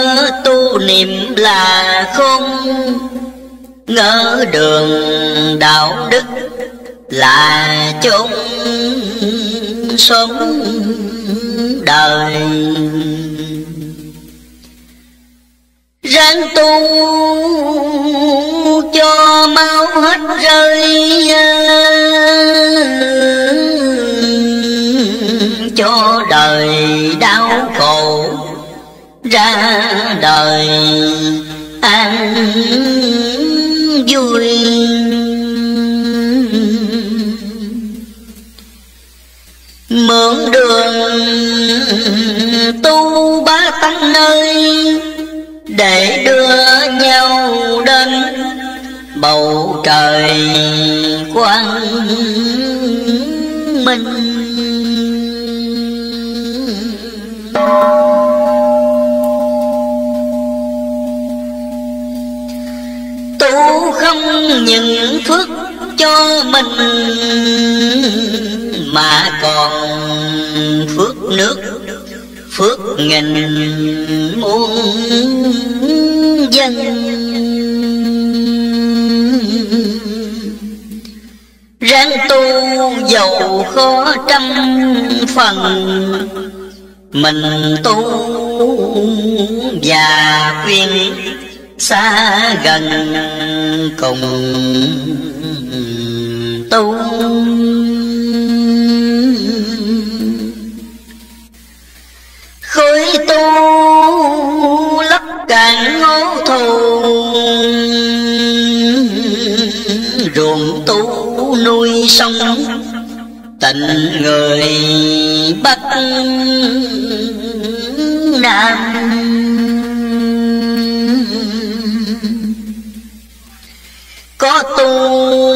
tu niệm là không, ngỡ đường đạo đức là chung sống đời. Ráng tu cho mau hết rơi, cho đời đau khổ ra đời an vui. Mượn đường tu bá tánh nơi, để đưa nhau đến bầu trời quang minh. Tu không những phước cho mình, mà còn phước nước, phước nghìn muôn dân. Ráng tu dầu khó trăm phần, mình tu và khuyên xa gần cùng tu. Khối tu lấp cạn ngô thù, ruộng tu nuôi sông tình người Bắc Nam. Có tu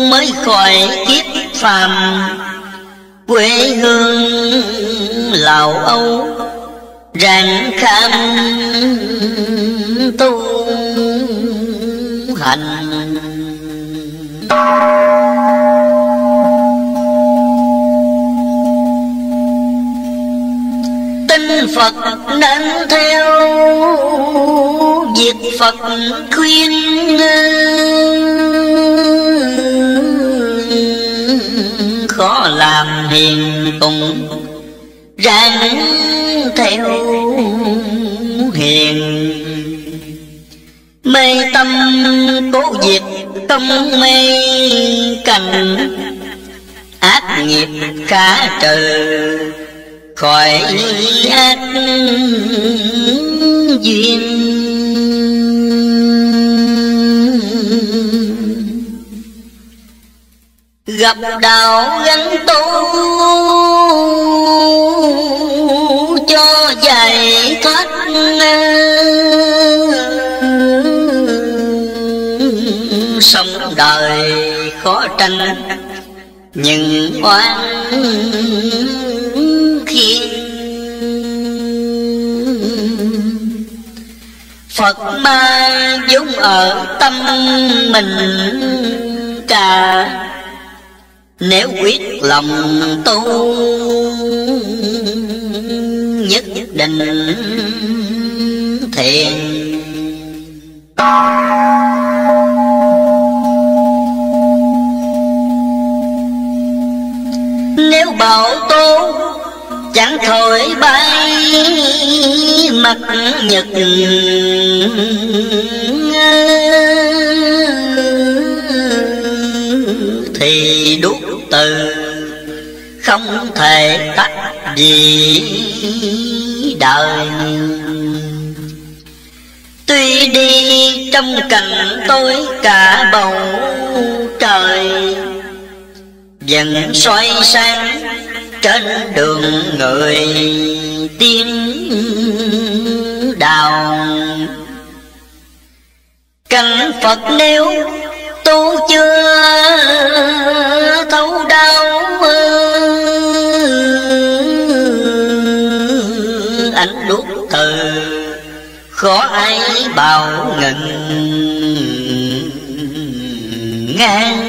mới khỏi kiếp phàm, quê hương Lào Âu rạng kham tu hành. Tin Phật nên theo việc Phật khuyên, khó làm hiền cùng ráng theo hiền. Mê tâm cố diệt tâm mê cành, ác nghiệp khá trừ khỏi ác duyên. Gặp đạo gánh tu cho giải thoát, sống đời khó tranh nhưng oán khiên. Phật ma vốn ở tâm mình cả, nếu quyết lòng tu nhất định thiền. Nếu bảo tu chẳng thổi bay mặt nhật, thì đuốc từ không thể tắt gì đời. Tuy đi trong cành tối cả bầu trời, vẫn soi sáng trên đường người tiến đạo. Căn Phật nếu tu chưa thấu đau, ánh đuốc từ khó ai bảo ngừng ngang.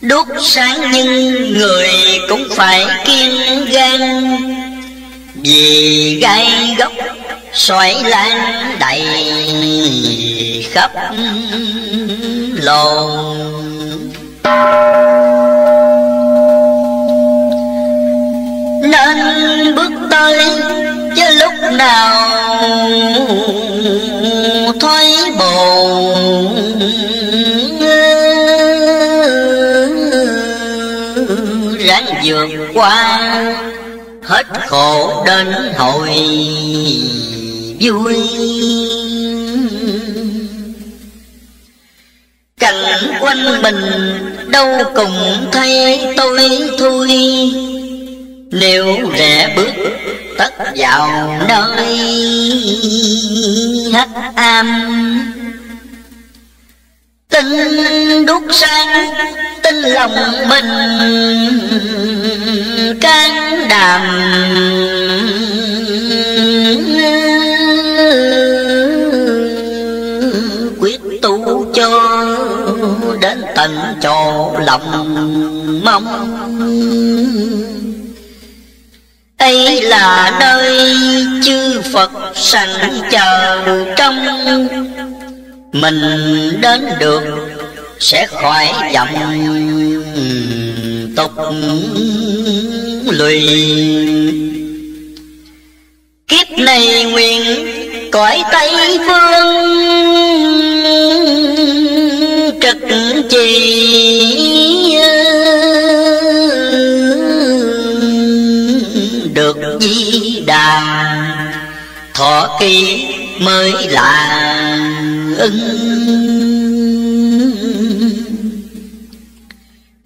Đốt sáng nhưng người cũng phải kiên gan, vì gai góc xoáy lan đầy khắp lầu. Nên bước tới chứ lúc nào thoái bộ, ráng vượt qua hết khổ đến hồi vui. Cảnh quanh mình đâu cùng thấy tôi thui, nếu rẽ bước tất vào nơi hắc am. Tinh đốt sáng tinh lòng mình can đảm, quyết tu cho đến tận chỗ lòng mong. Đây là nơi chư Phật sẵn chờ trong, mình đến được sẽ khỏi vọng tục lụy. Kiếp này nguyện cõi Tây Phương trực chỉ, được Di Đà thọ ký mới là ưng.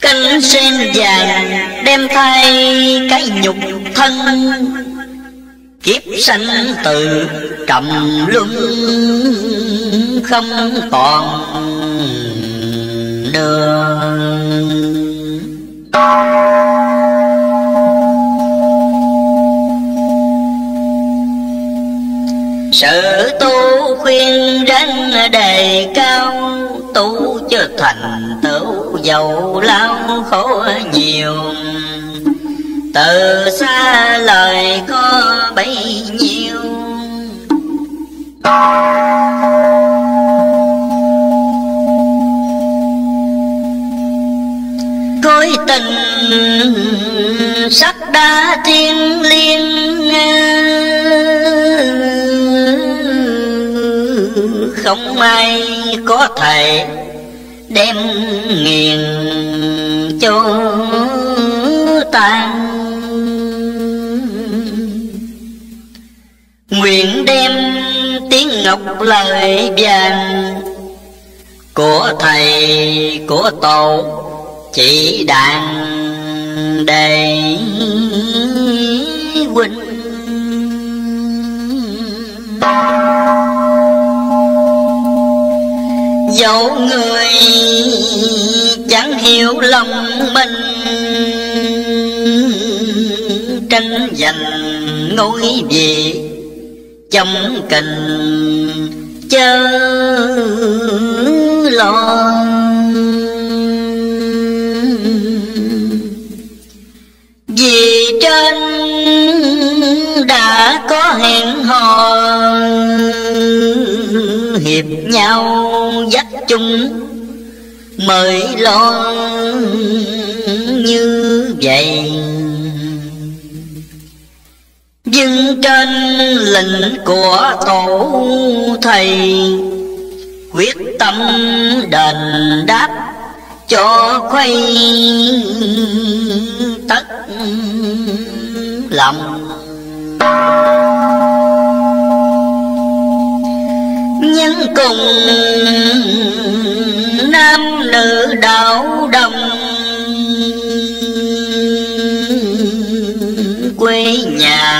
Cánh sen vàng đem thay cái nhục thân, kiếp sanh từ trầm luân không còn đường. Sự tu khuyên ráng đề cao, tu chưa thành tựu dầu lao khổ nhiều. Từ xa lời có bấy nhiêu, cối tình sắc đá thiên liêng, không ai có thể đem nghiền cho tan. Nguyện đem tiếng ngọc lời vàng của thầy của tổ chỉ đàn đầy huynh. Dẫu người chẳng hiểu lòng mình, tranh giành ngôi vị trong kình chớ lo. Vì trên đã có hẹn hò, hiệp nhau dắt chung mới lo như vậy. Nhưng trên lệnh của tổ thầy, quyết tâm đền đáp cho khuây tất lòng. Nhân cùng nam nữ đạo đồng, quê nhà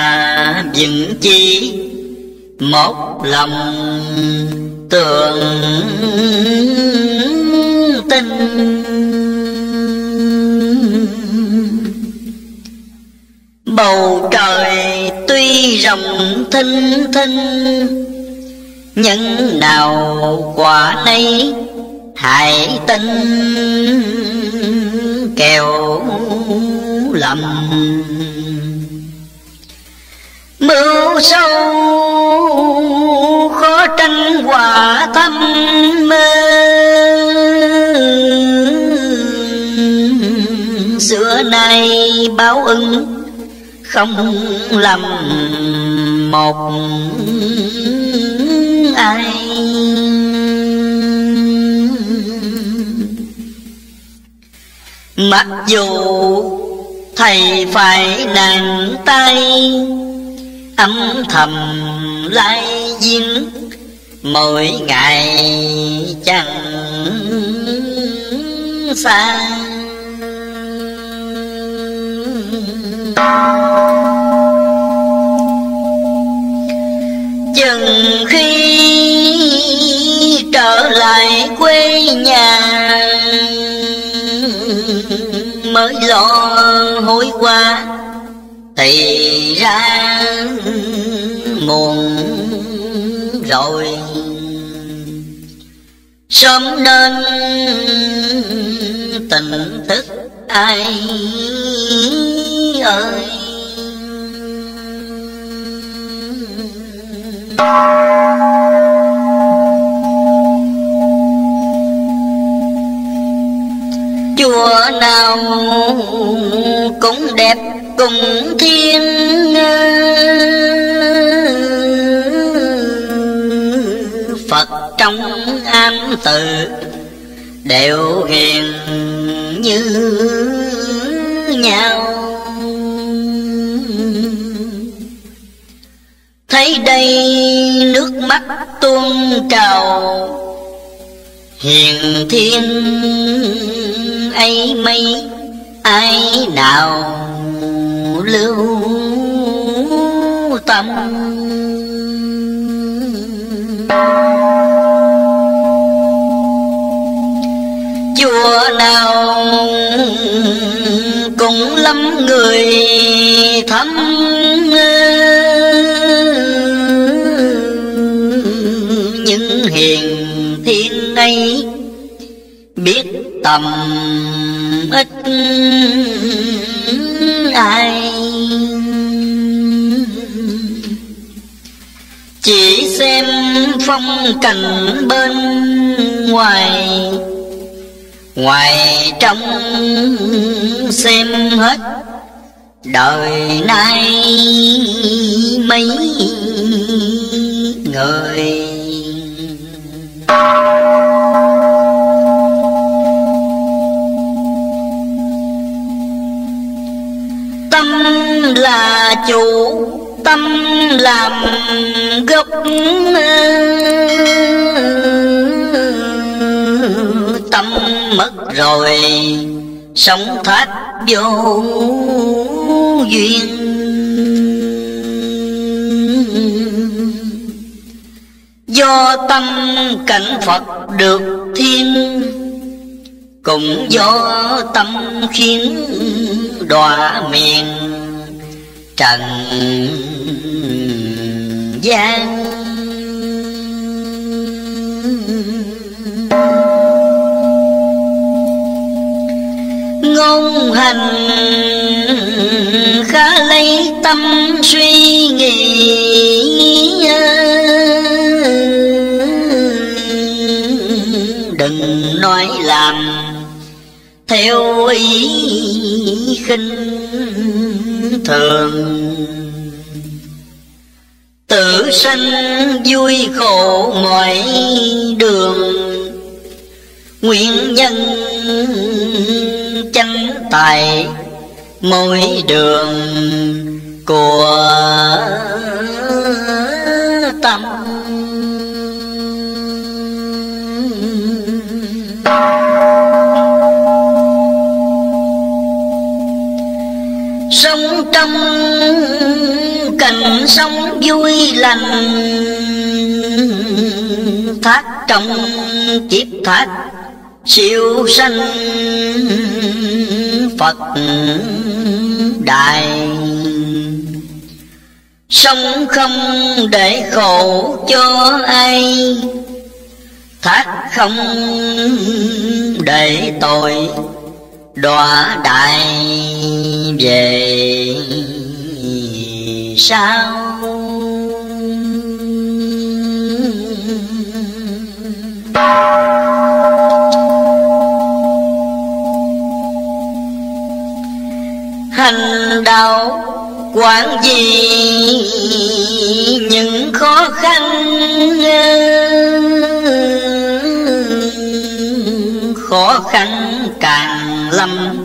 vững chi một lòng tường tin. Bầu trời tuy rộng thinh thinh, Nhân nào quả nấy hãy tin kẻo lầm. Mưu sâu khó tranh quả thâm mê, xưa nay báo ứng không lầm một ai. Mặc dù thầy phải nặng tay, âm thầm lai duyên mỗi ngày chẳng xa. Chừng khi trở lại quê nhà, mới lo hối qua thì ra muộn rồi. Sớm nên tỉnh thức ai ơi. Chùa nào cũng đẹp cùng thiên, Phật trong am tự đều hiền như nhau. Thấy đây nước mắt tuôn trào, hiền thiên ấy mấy ai nào lưu tâm. Chùa nào cũng lắm người thăm, những hiền thiên ấy biết tầm ít ai. Chỉ xem phong cảnh bên ngoài, ngoài trong xem hết đời nay mấy người. Tâm là chủ, tâm làm gốc, tâm mất rồi sống thoát vô duyên. Do tâm cảnh Phật được thiên, cũng do tâm khiến đọa miền trần gian. Ngôn hành khá lấy tâm suy nghĩ, đừng nói làm theo ý khinh thường. Tự sanh vui khổ mọi đường, nguyên nhân chẳng tại mỗi đường của tâm. Sống trong cảnh sống vui lành, thoát trong kiếp thoát siêu sanh Phật đại. sống không để khổ cho ai, thác không để tội đọa đại về sao. Hành đạo quản gì những khó khăn khó khăn càng lâm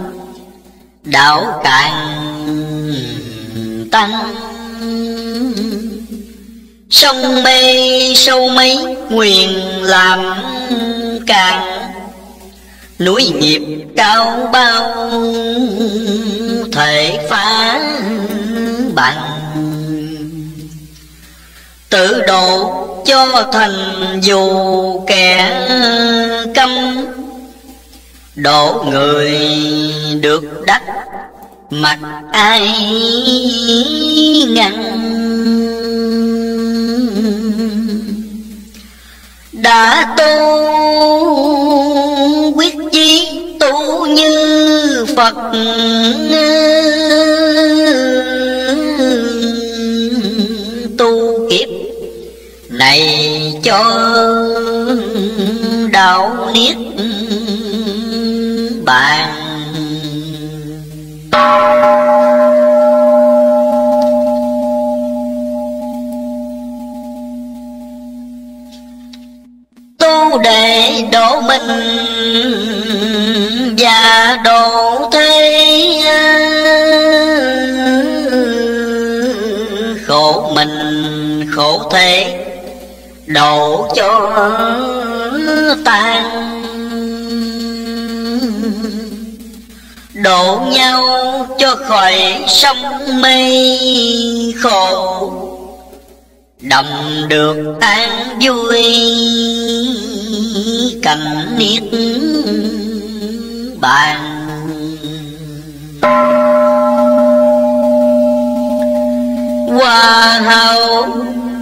đạo càng tăng, sông mê sâu mấy nguyện làm càng núi nghiệp cao bao thể phá bằng. Tự độ cho thành dù kẻ câm, độ người được đắc mặt ai ngăn. Đã tu quyết chí tu như Phật, tu kiếp này cho đạo niết bàn. Tu để độ mình và độ thế, khổ mình khổ thế độ cho tan, độ nhau cho khỏi sông mê khổ, đồng được an vui cảnh niết bàn. Hòa hậu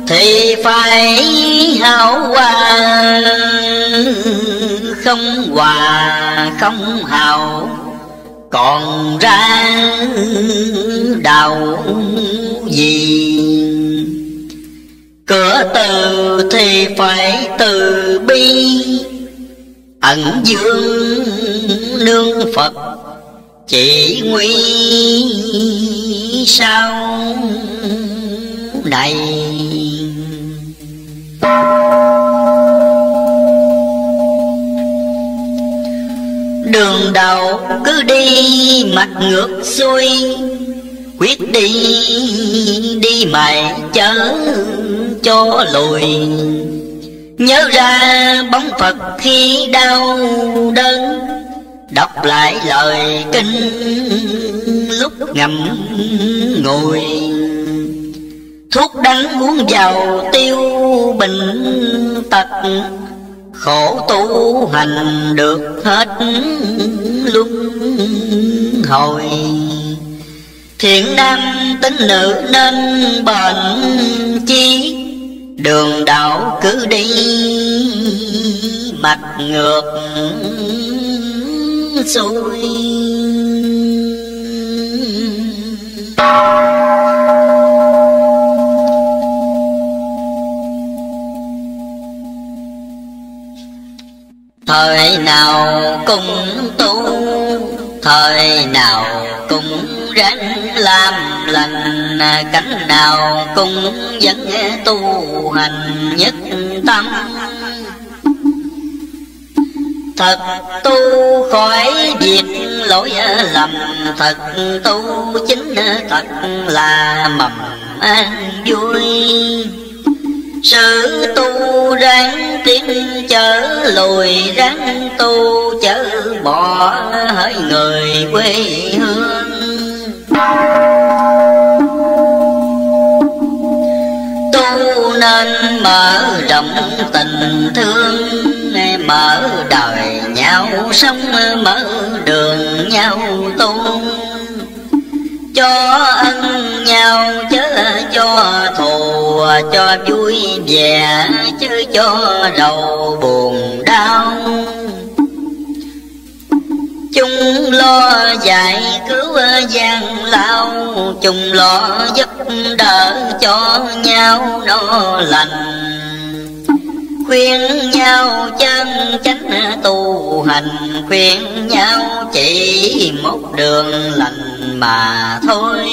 thì phải hảo hòa, không hòa không hảo còn ra đạo gì. Cửa từ thì phải từ bi, ẩn dương nương Phật chỉ nguy sau này. Đường đầu cứ đi mặt ngược xuôi, quyết đi đi mày chớ cho lùi. Nhớ ra bóng Phật khi đau đớn, đọc lại lời kinh lúc ngậm ngùi. Thuốc đắng uống vào tiêu bệnh tật, khổ tu hành được hết luân hồi. Thiện nam tính nữ nên bền chí, đường đạo cứ đi mặt ngược xuôi. Thời nào cũng tu, thời nào cũng ráng làm lành, cánh nào cũng vẫn tu hành nhất tâm. Thật tu khỏi việc lỗi lầm, thật tu chính thật là mầm an vui. Sự tu ráng tiến chớ lùi, ráng tu chớ bỏ hỡi người quê hương. Tu nên mở rộng tình thương, mở đời nhau sống, mở đường nhau tu. Cho ân nhau chớ cho cho thù cho vui vẻ, chứ cho rầu buồn đau. Chung lo dạy cứu gian lao, chung lo giúp đỡ cho nhau no lành. Khuyên nhau chân chánh tu hành, khuyên nhau chỉ một đường lành mà thôi.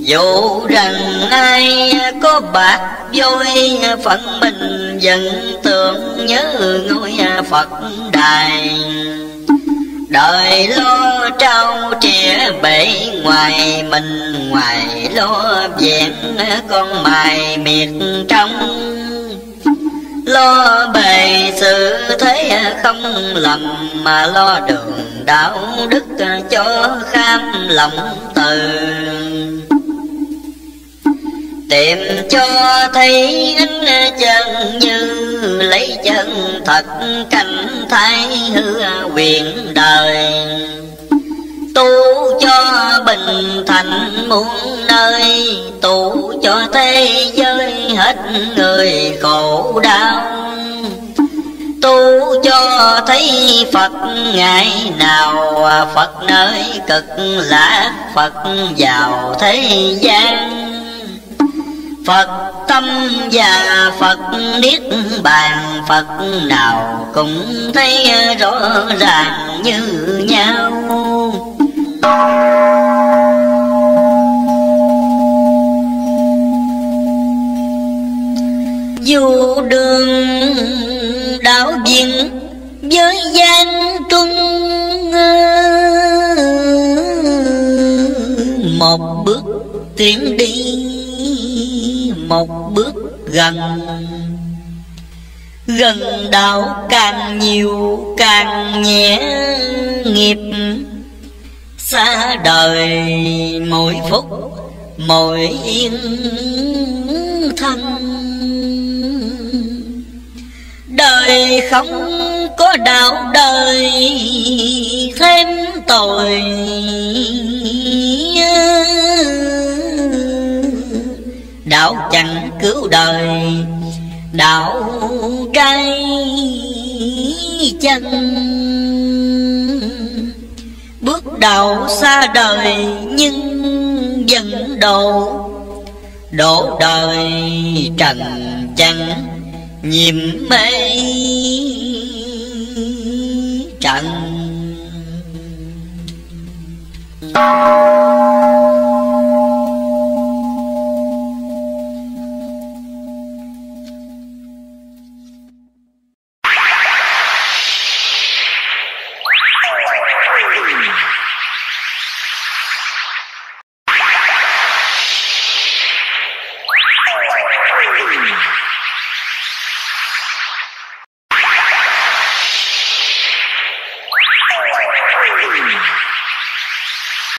Dù rằng ai có bạc vôi, phận mình vẫn tưởng nhớ ngôi Phật đài. Đời lo trao trẻ bể ngoài, mình ngoài lo vẹn con mài miệt trong. Lo bề sự thế không lầm, mà lo đường đạo đức cho kham lòng từ. Tìm cho thấy ánh chân như, lấy chân thật cảnh thái hư quyền đời. Tu cho bình thành muôn nơi, tu cho thế giới hết người khổ đau. Tu cho thấy Phật ngày nào, Phật nơi cực lạc, Phật vào thế gian. Phật tâm và Phật niết bàn, Phật nào cũng thấy rõ ràng như nhau. Dù đường đạo viện với gian trung, một bước tiến đi một bước gần. Gần đạo càng nhiều càng nhẹ nghiệp, xa đời mỗi phút mỗi yên thân. Đời không có đạo đời thêm tội, đạo chẳng cứu đời, đạo trái chân. Bước đầu xa đời nhưng vẫn đổ, đổ đời trần trần nhiệm mê trần.